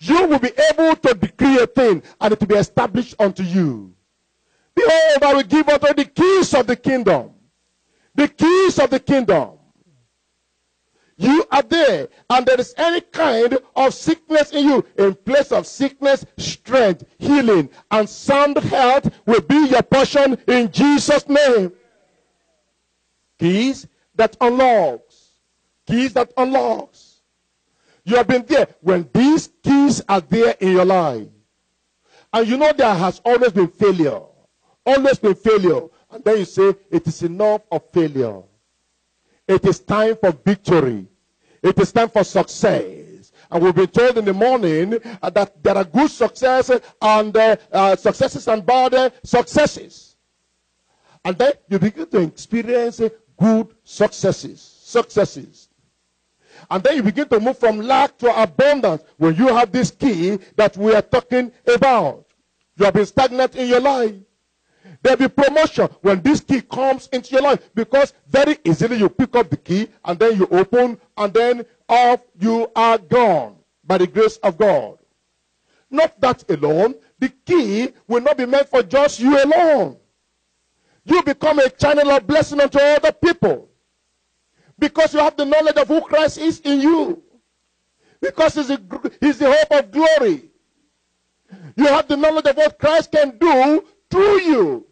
you will be able to decree a thing and it will be established unto you. Behold, I will give unto the keys of the kingdom. The keys of the kingdom. You are there and there is any kind of sickness in you. In place of sickness, strength, healing, and sound health will be your portion in Jesus' name. Keys that unlocks. Keys that unlocks. You have been there. When these keys are there in your life, and you know there has always been failure, always been failure, and then you say, it is enough of failure. It is time for victory. It is time for success. And we'll be told in the morning uh, that there are good successes and uh, uh, successes and bad uh, successes. And then you begin to experience uh, good successes, successes. And then you begin to move from lack to abundance when you have this key that we are talking about. You have been stagnant in your life. There will be promotion when this key comes into your life, because very easily you pick up the key and then you open and then off you are gone by the grace of God. Not that alone. The key will not be meant for just you alone. You become a channel of blessing unto other people. Because you have the knowledge of who Christ is in you. Because he's the, he's the hope of glory. You have the knowledge of what Christ can do through you.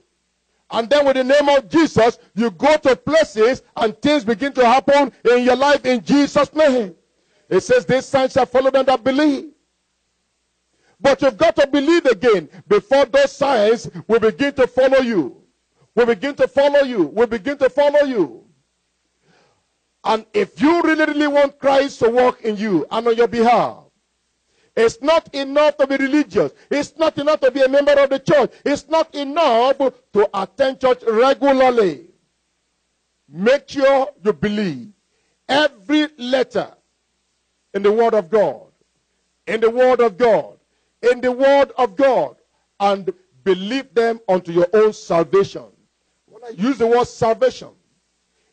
And then with the name of Jesus, you go to places and things begin to happen in your life in Jesus' name. It says, these signs shall follow them that believe. But you've got to believe again before those signs will begin to follow you. Will begin to follow you. Will begin to follow you. And if you really, really want Christ to work in you and on your behalf, it's not enough to be religious. It's not enough to be a member of the church. It's not enough to attend church regularly. Make sure you believe every letter in the Word of God, in the Word of God, in the Word of God, and believe them unto your own salvation. When I use the word salvation,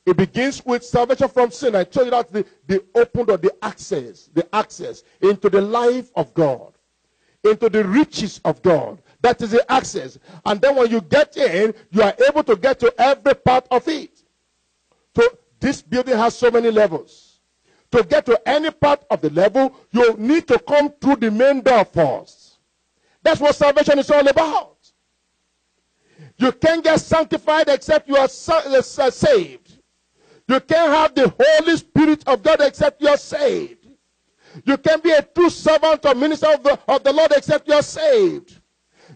it begins with salvation from sin. I tell you that the, the open door, the access, the access into the life of God, into the riches of God. That is the access. And then when you get in, you are able to get to every part of it. So this building has so many levels. To get to any part of the level, you need to come through the main door first. That's what salvation is all about. You can't get sanctified except you are saved. You can't have the Holy Spirit of God except you are saved. You can't be a true servant or minister of the, of the Lord except you are saved.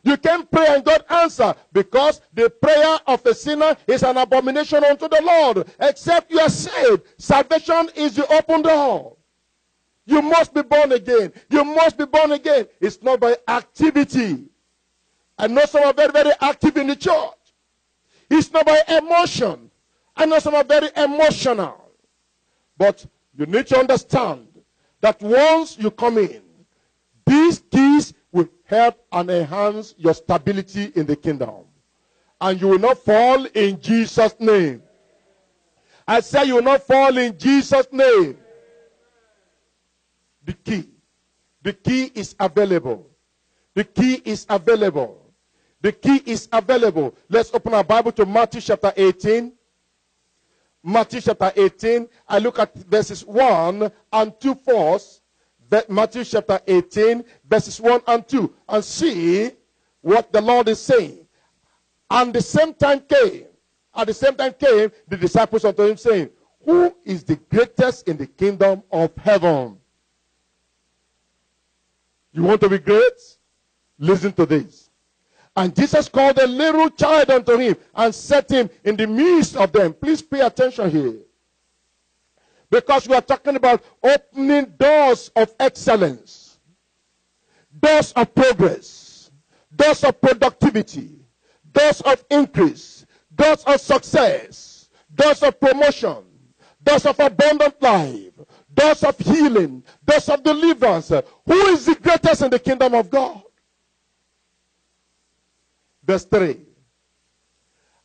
You can't pray and God answer, because the prayer of a sinner is an abomination unto the Lord, except you are saved. Salvation is the open door. You must be born again. You must be born again. It's not by activity. I know some are very, very active in the church. It's not by emotion. I know some are very emotional. But you need to understand that once you come in, these keys will help and enhance your stability in the kingdom. And you will not fall in Jesus' name. I say you will not fall in Jesus' name. The key. The key is available. The key is available. The key is available. Let's open our Bible to Matthew chapter eighteen. Matthew chapter eighteen. I look at verses one and two first. Matthew chapter eighteen, verses one and two. And see what the Lord is saying. And the same time came. At the same time came the disciples unto him, saying, who is the greatest in the kingdom of heaven? You want to be great? Listen to this. And Jesus called a little child unto him and set him in the midst of them. Please pay attention here. Because we are talking about opening doors of excellence, doors of progress, doors of productivity, doors of increase, doors of success, doors of promotion, doors of abundant life, doors of healing, doors of deliverance. Who is the greatest in the kingdom of God? Verse three.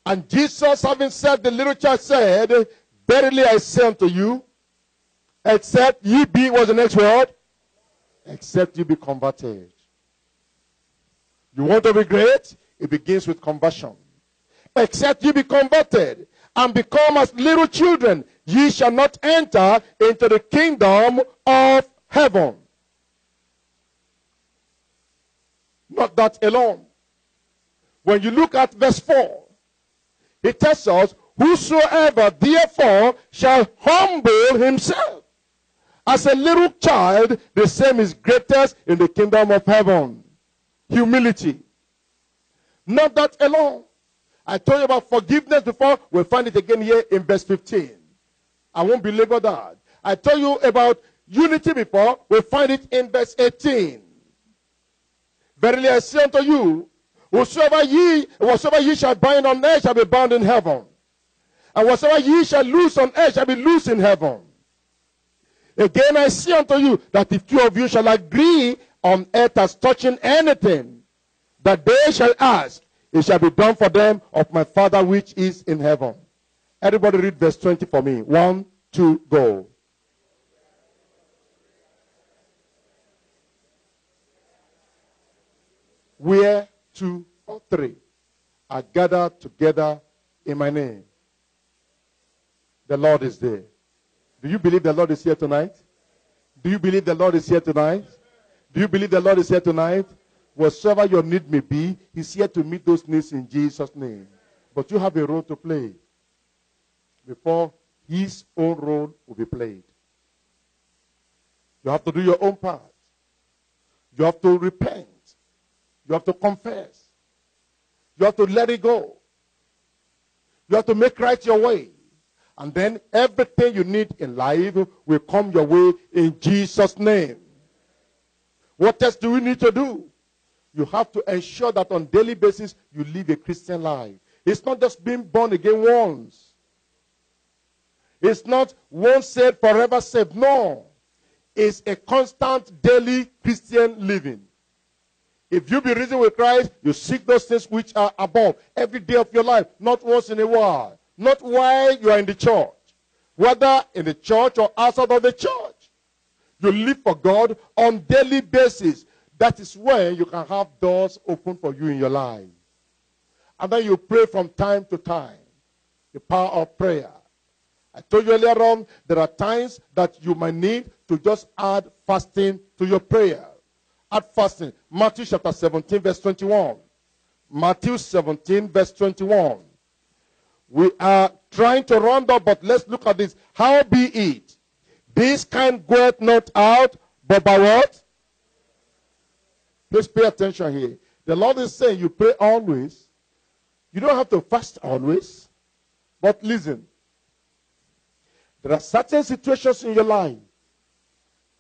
And Jesus, having said the little child, said, verily I say unto you, except ye be, what's the next word? Except ye be converted. You want to be great? It begins with conversion. Except ye be converted and become as little children, ye shall not enter into the kingdom of heaven. Not that alone. When you look at verse four, it tells us, whosoever therefore shall humble himself as a little child, the same is greatest in the kingdom of heaven. Humility. Not that alone. I told you about forgiveness before. We'll find it again here in verse fifteen. I won't belabor that. I told you about unity before. We'll find it in verse eighteen. Verily I say unto you, whatsoever ye, whatsoever ye shall bind on earth shall be bound in heaven. And whatsoever ye shall loose on earth shall be loosed in heaven. Again I say unto you, that if two of you shall agree on earth as touching anything, that they shall ask, it shall be done for them of my Father which is in heaven. Everybody read verse twenty for me. One, two, go. Where two or three are gathered together in my name, the Lord is there. Do you believe the Lord is here tonight? Do you believe the Lord is here tonight? Do you believe the Lord is here tonight? Whatsoever your need may be, he's here to meet those needs in Jesus' name. But you have a role to play before his own role will be played. You have to do your own part. You have to repent. You have to confess. You have to let it go. You have to make right your way. And then everything you need in life will come your way in Jesus' name. What else do we need to do? You have to ensure that on a daily basis you live a Christian life. It's not just being born again once. It's not once saved, forever saved. No. It's a constant daily Christian living. If you be risen with Christ, you seek those things which are above every day of your life, not once in a while. Not while you are in the church. Whether in the church or outside of the church. You live for God on a daily basis. That is when you can have doors open for you in your life. And then you pray from time to time. The power of prayer. I told you earlier on, there are times that you might need to just add fasting to your prayer. Add fasting. Matthew chapter seventeen verse twenty-one. Matthew seventeen verse twenty-one. we are trying to round up, but let's look at this. How be it? This kind goeth not out, but by what? Please pay attention here. The Lord is saying you pray always. You don't have to fast always. But listen. There are certain situations in your life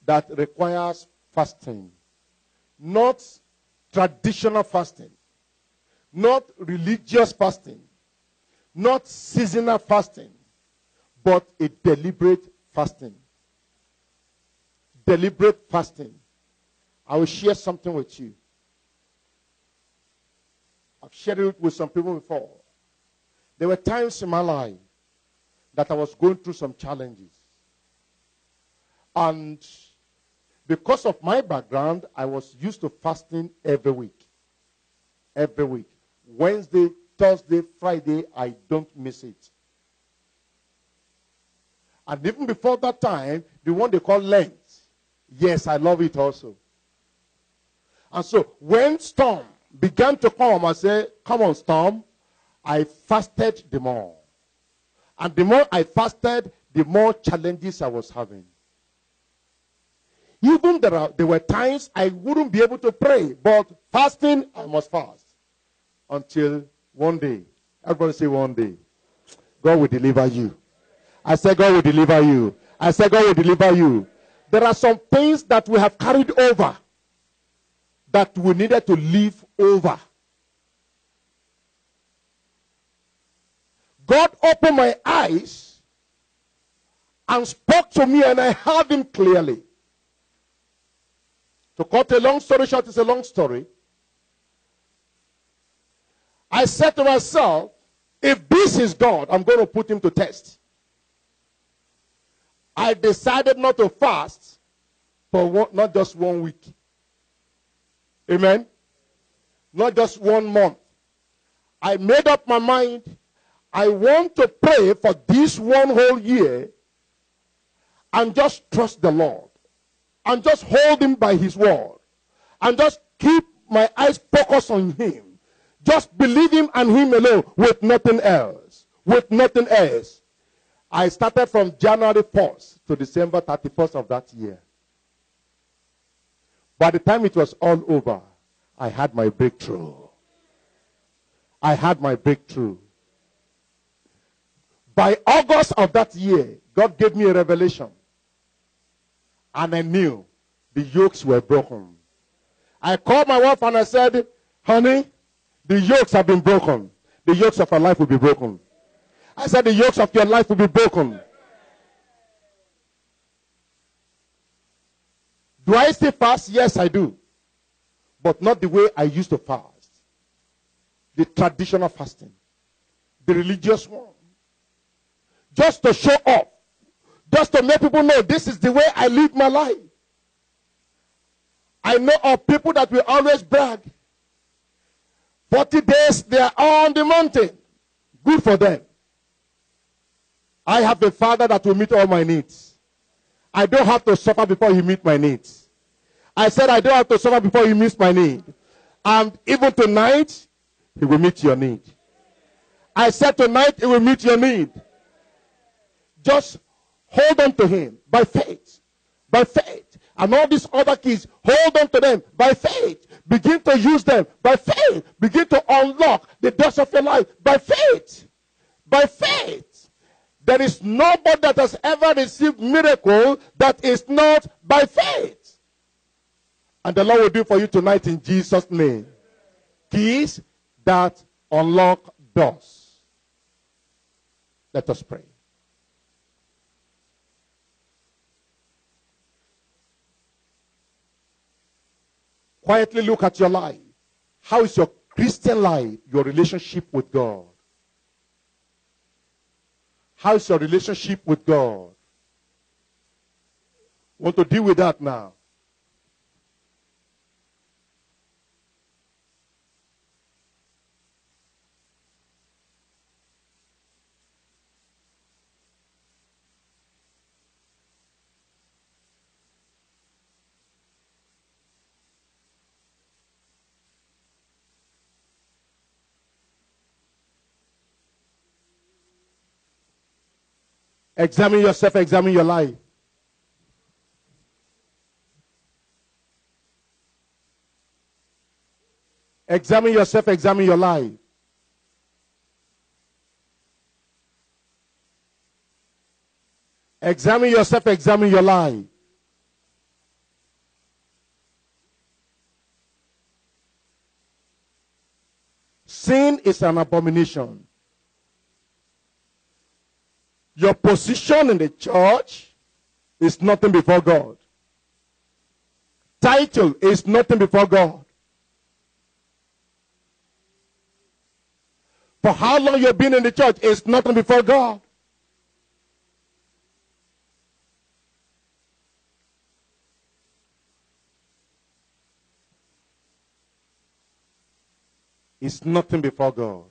that requires fasting. Not traditional fasting. Not religious fasting. Not seasonal fasting. But a deliberate fasting. Deliberate fasting. I will share something with you. I've shared it with some people before. There were times in my life that I was going through some challenges. And because of my background, I was used to fasting every week. Every week. Wednesday, Thursday, Friday, I don't miss it. And even before that time, the one they call Lent. Yes, I love it also. And so, when storm began to come, I said, come on storm, I fasted the more. And the more I fasted, the more challenges I was having. Even there, are, there were times I wouldn't be able to pray, but fasting, I must fast. Until one day, everybody say one day, God will deliver you. I said God will deliver you. I said God will deliver you. There are some things that we have carried over that we needed to live over. God opened my eyes and spoke to me, and I heard him clearly. To cut a long story short, it's a long story. I said to myself, if this is God, I'm going to put him to test. I decided not to fast for one, not just one week. Amen? Not just one month. I made up my mind. I want to pray for this one whole year and just trust the Lord. And just hold him by his word. And just keep my eyes focused on him. Just believe him and him alone with nothing else. With nothing else. I started from January first to December thirty-first of that year. By the time it was all over, I had my breakthrough. I had my breakthrough. By August of that year, God gave me a revelation. And I knew the yokes were broken. I called my wife and I said, honey, the yokes have been broken. The yokes of our life will be broken. I said, the yokes of your life will be broken. Do I still fast? Yes, I do. But not the way I used to fast. The traditional fasting. The religious one. Just to show up. Just to make people know this is the way I live my life. I know of people that will always brag. forty days they are on the mountain. Good for them. I have a father that will meet all my needs. I don't have to suffer before he meets my needs. I said I don't have to suffer before he meets my need. And even tonight, he will meet your need. I said tonight he will meet your need. Just hold on to him by faith. By faith. And all these other keys, hold on to them by faith. Begin to use them by faith. Begin to unlock the doors of your life by faith. By faith. There is nobody that has ever received miracle that is not by faith. And the Lord will do for you tonight in Jesus' name. Keys that unlock doors. Let us pray. Quietly look at your life. How is your Christian life, your relationship with God? How is your relationship with God? Want to deal with that now? Examine yourself, examine your life. Examine yourself, examine your life. Examine yourself, examine your life. Sin is an abomination. Your position in the church is nothing before God. Title is nothing before God. For how long you've been in the church is nothing before God. It's nothing before God.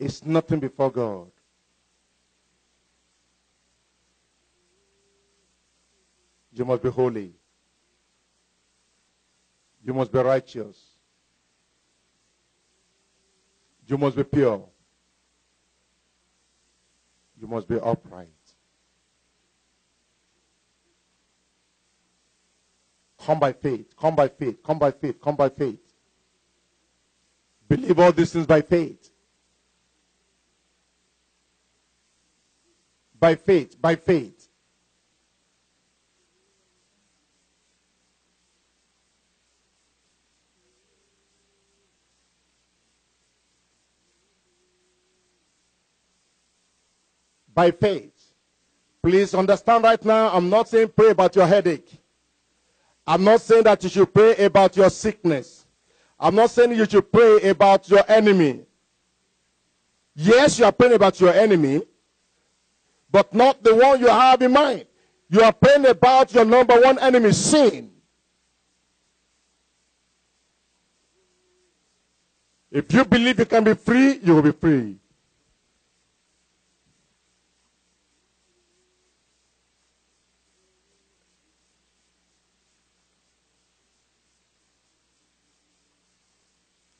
It's nothing before God. You must be holy. You must be righteous. You must be pure. You must be upright. Come by faith, come by faith, come by faith, come by faith. Believe all these things by faith. By faith, by faith. By faith. Please understand right now, I'm not saying pray about your headache. I'm not saying that you should pray about your sickness. I'm not saying you should pray about your enemy. Yes, you are praying about your enemy, but not the one you have in mind. You are praying about your number one enemy, sin. If you believe you can be free, you will be free.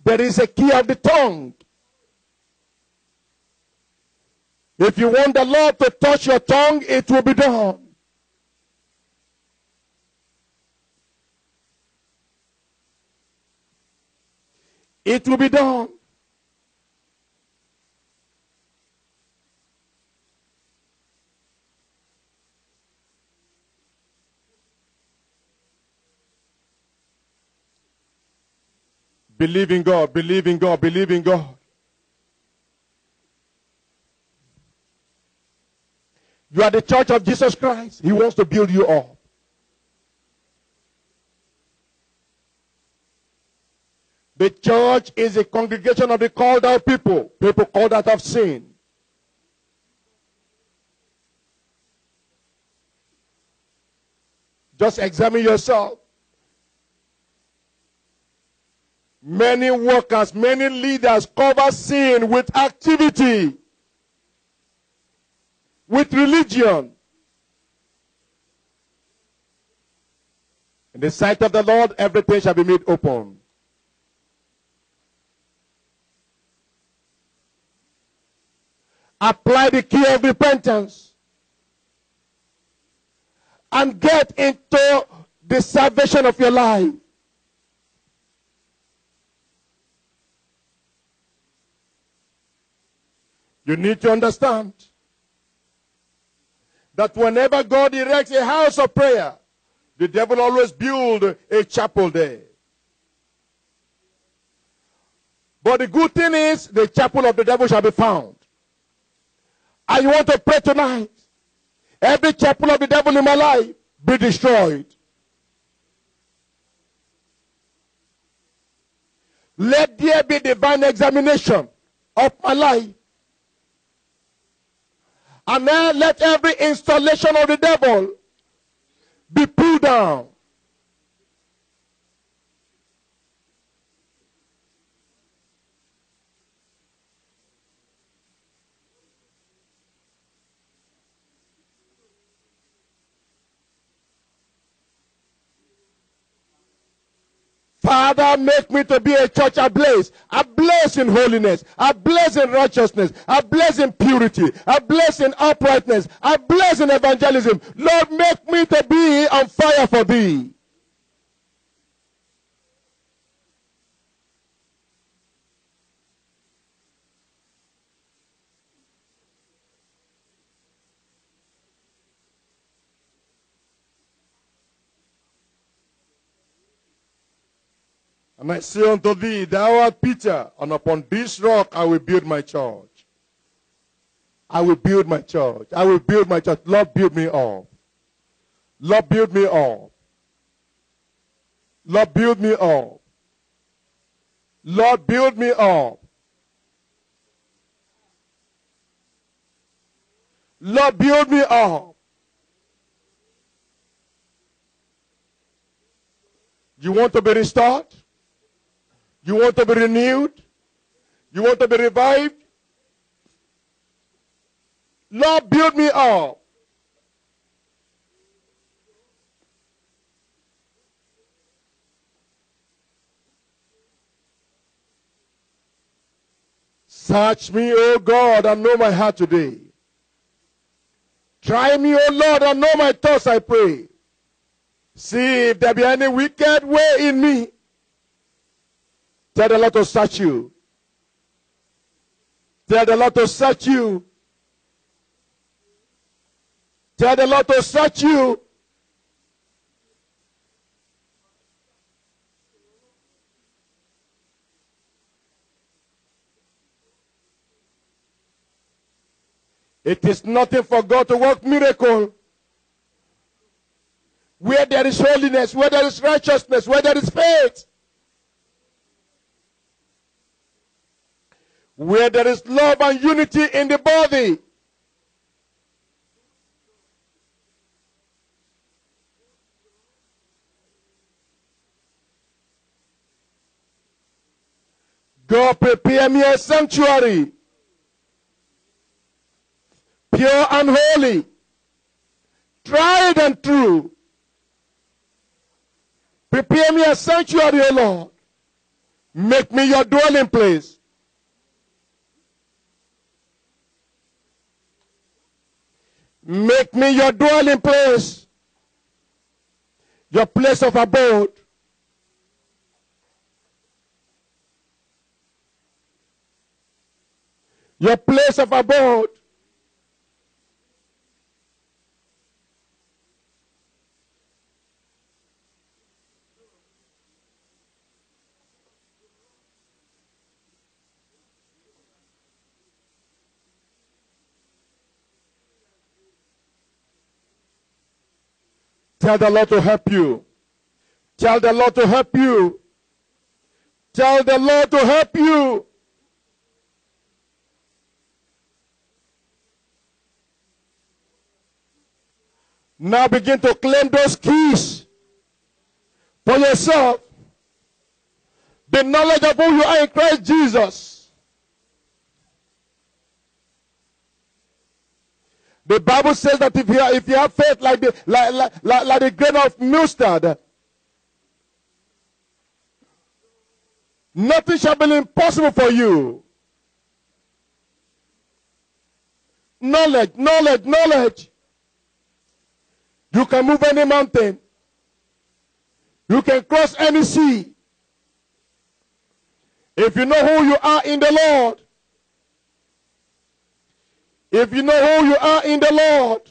There is a key of the tongue. If you want the Lord to touch your tongue, it will be done. It will be done. Believe in God, believe in God, believe in God. You are the church of Jesus Christ. He wants to build you up. The church is a congregation of the called out people, people called out of sin. Just examine yourself. Many workers, many leaders cover sin with activity, with religion. In the sight of the Lord, everything shall be made open. Apply the key of repentance and get into the salvation of your life. You need to understand that whenever God erects a house of prayer, the devil always builds a chapel there. But the good thing is, the chapel of the devil shall be found. And you want to pray tonight. Every chapel of the devil in my life be destroyed. Let there be divine examination of my life. And then let every installation of the devil be pulled down. Father, make me to be a church ablaze, ablaze in holiness, ablaze in righteousness, ablaze in purity, ablaze in uprightness, ablaze in evangelism. Lord, make me to be on fire for thee. And I say unto thee, thou art Peter, and upon this rock I will build my church. I will build my church. I will build my church. Lord, build me up. Lord, build me up. Lord, build me up. Lord, build me up. Lord, build me up. You want to be restored? You want to be renewed? You want to be revived? Lord, build me up. Search me, O God, and know my heart today. Try me, O Lord, and know my thoughts, I pray. See if there be any wicked way in me. Tell the Lord to search you. Tell the Lord to search you. Tell the Lord to search you. It is nothing for God to work miracle. Where there is holiness, where there is righteousness, where there is faith. Where there is love and unity in the body. God, prepare me a sanctuary, pure and holy, tried and true. Prepare me a sanctuary, O Lord. Make me your dwelling place. Make me your dwelling place. Your place of abode. Your place of abode. Tell the Lord to help you. Tell the Lord to help you. Tell the Lord to help you. Now begin to claim those keys for yourself. The knowledge of who you are in Christ Jesus. The Bible says that if you, are, if you have faith like the, like, like, like, like the grain of mustard, nothing shall be impossible for you. Knowledge, knowledge, knowledge. You can move any mountain. You can cross any sea. If you know who you are in the Lord, If you know who you are in the Lord,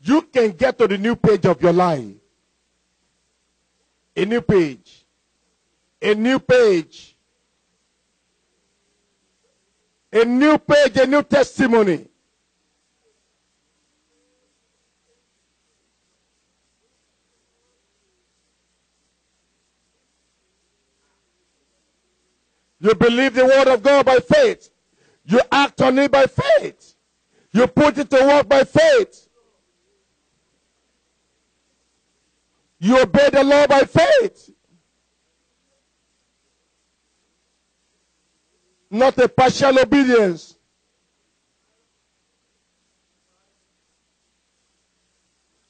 you can get to the new page of your life. A new page. A new page. A new page, a new testimony. You believe the word of God by faith. You act on it by faith. You put it to work by faith. You obey the law by faith. Not a partial obedience.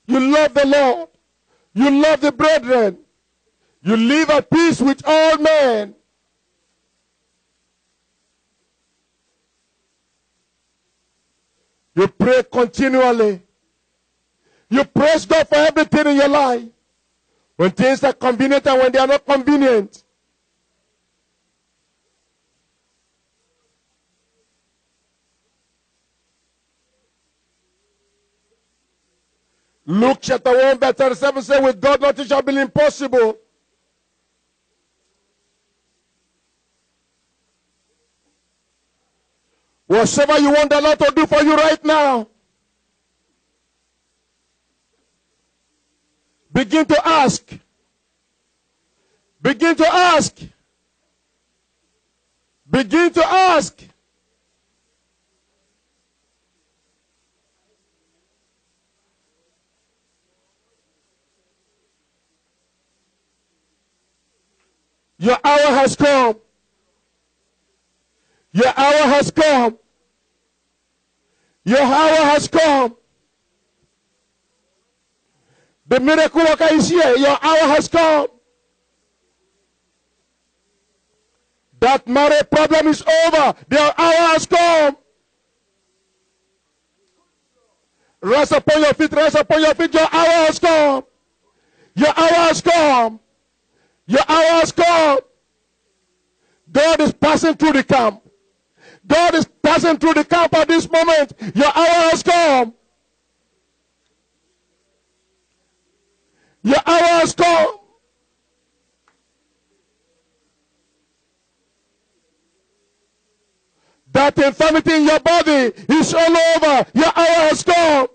You love the Lord. You love the brethren. You live at peace with all men. You pray continually. You praise God for everything in your life. When things are convenient and when they are not convenient. Luke chapter one, verse thirty-seven says, with God nothing shall be impossible. Whatever you want the Lord to do for you right now, begin to ask. Begin to ask. Begin to ask. Your hour has come. Your hour has come. Your hour has come. The miracle worker is here. Your hour has come. That marriage problem is over. Their hour has come. Rise upon your feet. Rise upon your feet. Your hour has come. Your hour has come. Your hour has come. God is passing through the camp. God is passing through the camp at this moment. Your hour has come. Your hour has come. That infirmity in your body is all over. Your hour has come.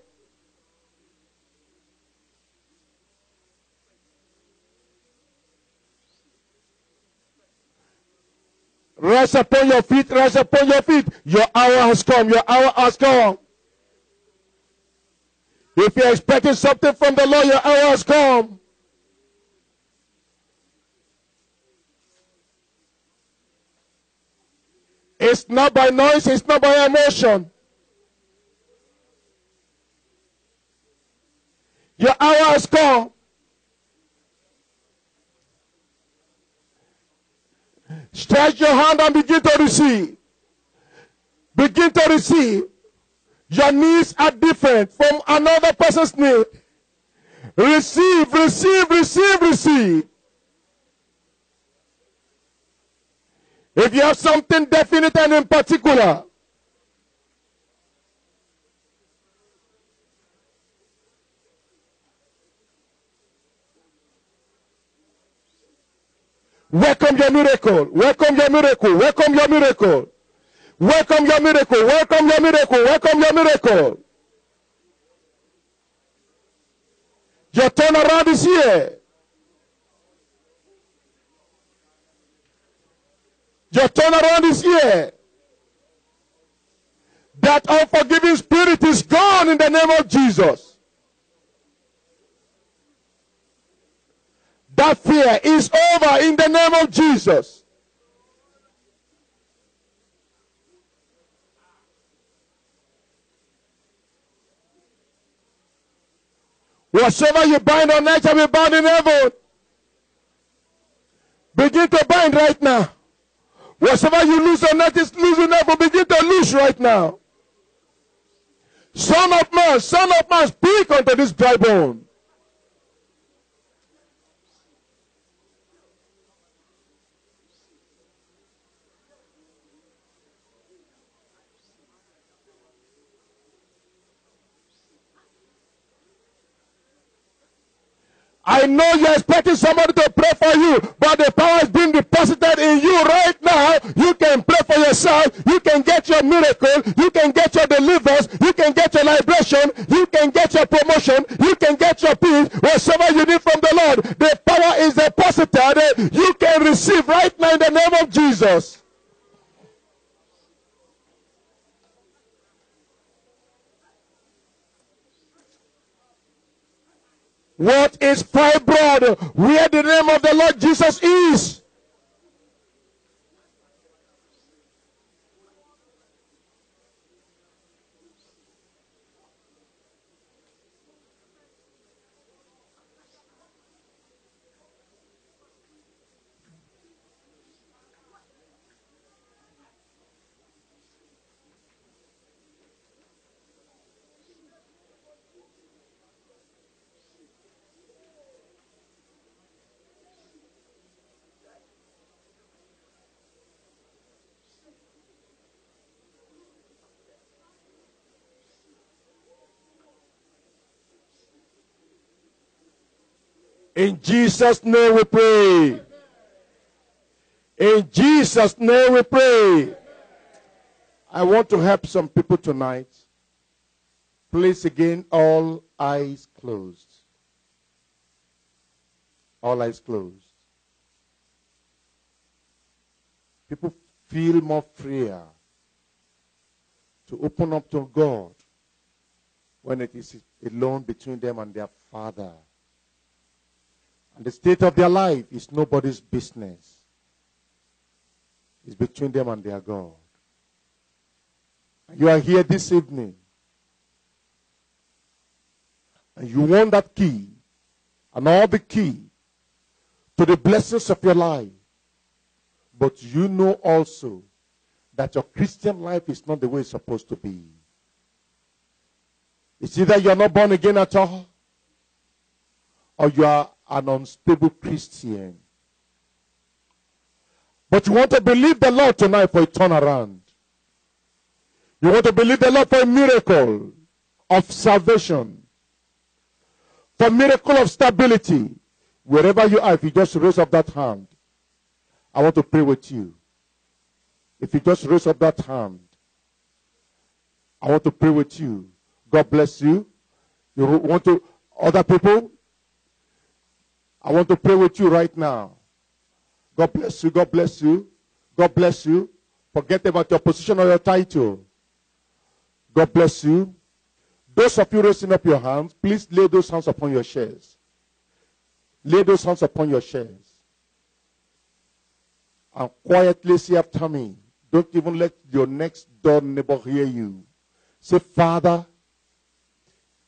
Rise upon your feet, rise upon your feet. Your hour has come, your hour has come. If you're expecting something from the Lord, your hour has come. It's not by noise, it's not by emotion. Your hour has come. Stretch your hand and begin to receive. Begin to receive. Your needs are different from another person's need. Receive, receive, receive, receive. If you have something definite and in particular, welcome your miracle. Welcome your miracle. Welcome your miracle. Welcome your miracle. Welcome your miracle. Welcome your miracle. Your turnaround is here. Your turnaround is here. That unforgiving spirit is gone in the name of Jesus. That fear is over in the name of Jesus. Whatsoever you bind on earth shall be bound in heaven. Begin to bind right now. Whatsoever you loose on earth is loose in heaven. Begin to loose right now. Son of man, son of man, speak unto this dry bone. I know you're expecting somebody to pray for you, but the power is being deposited in you right now. You can pray for yourself. You can get your miracle. You can get your deliverance. You can get your liberation. You can get your promotion. You can get your peace. Whatever you need from the Lord, the power is deposited. You can receive right now in the name of Jesus. What is fibroid? Where the name of the Lord Jesus is. In Jesus' name we pray. In Jesus' name we pray. I want to help some people tonight. Please again, all eyes closed. All eyes closed. People feel more freer to open up to God when it is alone between them and their Father. And the state of their life is nobody's business. It's between them and their God. And you are here this evening. And you want that key. And all the key. To the blessings of your life. But you know also. That your Christian life is not the way it's supposed to be. It's either you are not born again at all. Or you are an unstable Christian. But you want to believe the Lord tonight for a turnaround. You want to believe the Lord for a miracle of salvation. For a miracle of stability. Wherever you are, if you just raise up that hand, I want to pray with you. If you just raise up that hand, I want to pray with you. God bless you. You want to, other people, I want to pray with you right now. God bless you. God bless you. God bless you. Forget about your position or your title. God bless you. Those of you raising up your hands, please lay those hands upon your chest. Lay those hands upon your chest. And quietly say after me. Don't even let your next door neighbor hear you. Say, Father,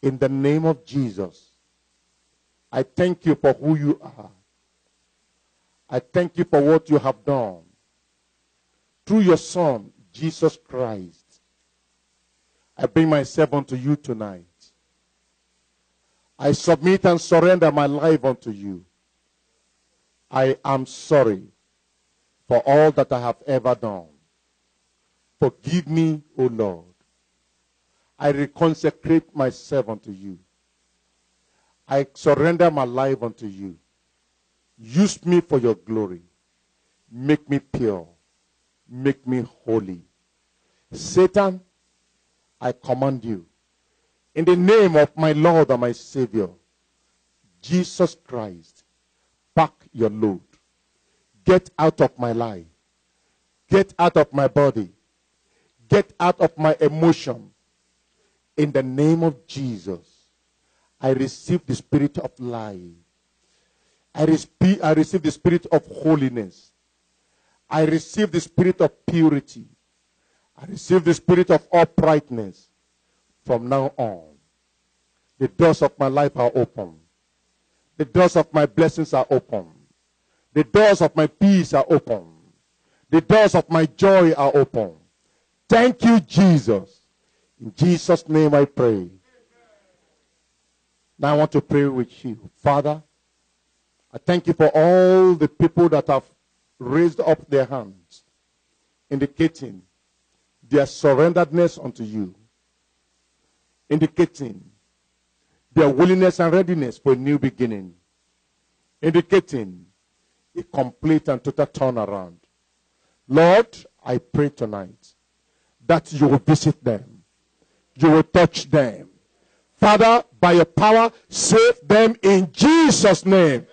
in the name of Jesus, I thank you for who you are. I thank you for what you have done. Through your Son, Jesus Christ, I bring myself unto you tonight. I submit and surrender my life unto you. I am sorry for all that I have ever done. Forgive me, O Lord. I reconsecrate myself unto you. I surrender my life unto you. Use me for your glory. Make me pure. Make me holy. Satan, I command you. In the name of my Lord and my Savior, Jesus Christ, pack your load. Get out of my life. Get out of my body. Get out of my emotion. In the name of Jesus. I receive the spirit of life. I, respe- I receive the spirit of holiness. I receive the spirit of purity. I receive the spirit of uprightness. From now on, the doors of my life are open. The doors of my blessings are open. The doors of my peace are open. The doors of my joy are open. Thank you, Jesus. In Jesus' name I pray. Now I want to pray with you. Father, I thank you for all the people that have raised up their hands, indicating their surrenderedness unto you, indicating their willingness and readiness for a new beginning, indicating a complete and total turnaround. Lord, I pray tonight that you will visit them, you will touch them. Father, by your power, save them in Jesus' name.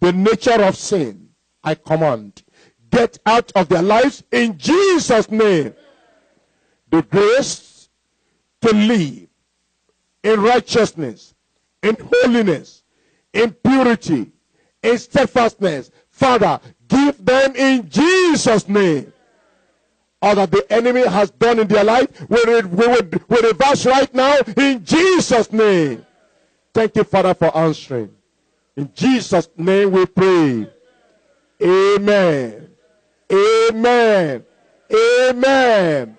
The nature of sin, I command. Get out of their lives in Jesus' name. The grace to live in righteousness, in holiness, in purity, in steadfastness. Father, give them in Jesus' name. All that the enemy has done in their life, we reverse right now in Jesus' name. Thank you, Father, for answering. In Jesus' name we pray. Amen. Amen. Amen.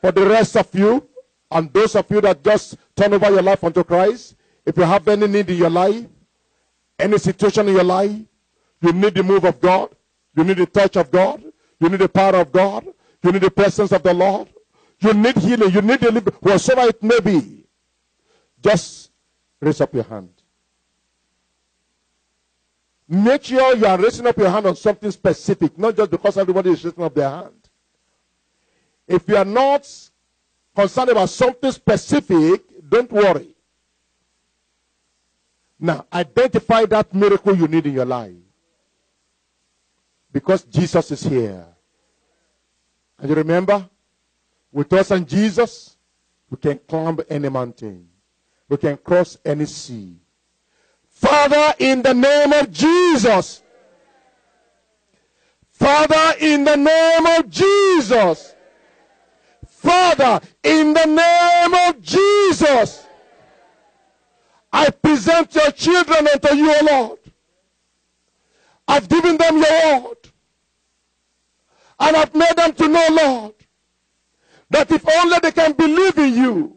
For the rest of you, and those of you that just turn over your life unto Christ, if you have any need in your life, any situation in your life, you need the move of God, you need the touch of God, you need the power of God, you need the presence of the Lord, you need healing, you need deliverance, whatsoever it may be, just raise up your hand. Make sure you are raising up your hand on something specific, not just because everybody is raising up their hand. If you are not concerned about something specific, don't worry. Now, identify that miracle you need in your life. Because Jesus is here. And you remember, with us and Jesus, we can climb any mountain. We can cross any sea. Father, in the name of Jesus. Father, in the name of Jesus. Father, in the name of Jesus, I present your children unto you, O Lord. I've given them your word. And I've made them to know, Lord, that if only they can believe in you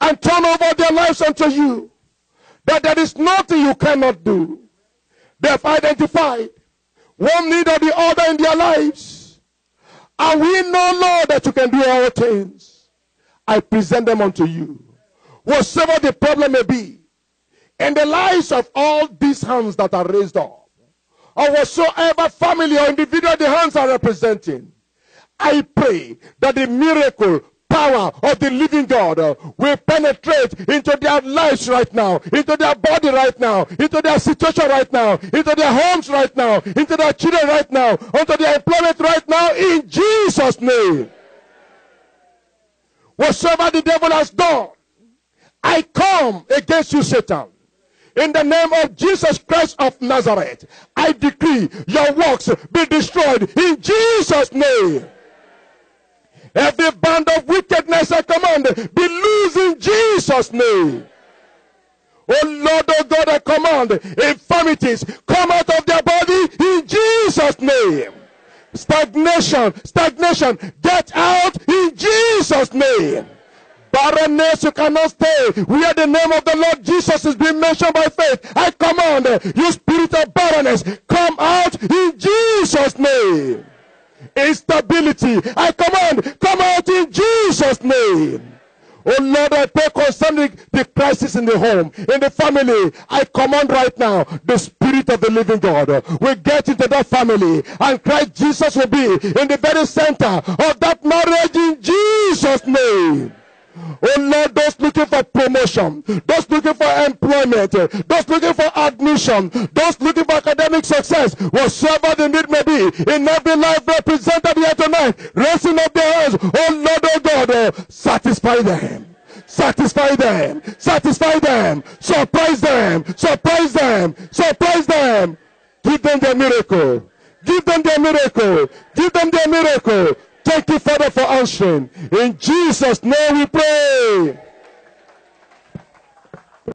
and turn over their lives unto you, that there is nothing you cannot do. They have identified one need or the other in their lives. And we know, Lord, that you can do all things. I present them unto you. Whatsoever the problem may be, in the lives of all these hands that are raised up, or whatsoever family or individual the hands are representing, I pray that the miracle power of the living God will penetrate into their lives right now, into their body right now, into their situation right now, into their homes right now, into their children right now, into their employment right now, in Jesus' name. Whatsoever the devil has done, I come against you, Satan. In the name of Jesus Christ of Nazareth, I decree your works be destroyed in Jesus' name. Every band of wickedness I command be loosed in Jesus' name. Oh Lord, oh God, I command infirmities come out of their body in Jesus' name. Stagnation, stagnation, get out in Jesus' name. Barrenness, you cannot stay. Where the name of the Lord Jesus is being mentioned by faith, I command you, spirit of barrenness, come out in Jesus' name. Instability, I command, come out in Jesus' name. Oh Lord, I pray concerning the crisis in the home, in the family. I command right now, the Spirit of the living God will get into that family, and Christ Jesus will be in the very center of that marriage in Jesus' name. Oh Lord, those looking for promotion, those looking for employment, those looking for admission, those looking for academic success, whatsoever the need may be, in every life represented here tonight, raising up their hands, oh Lord, oh God, oh, satisfy them. Satisfy them, satisfy them, surprise them, surprise them, surprise them. Give them their miracle, give them their miracle, give them their miracle. Thank you, Father, for answering. In Jesus' name we pray.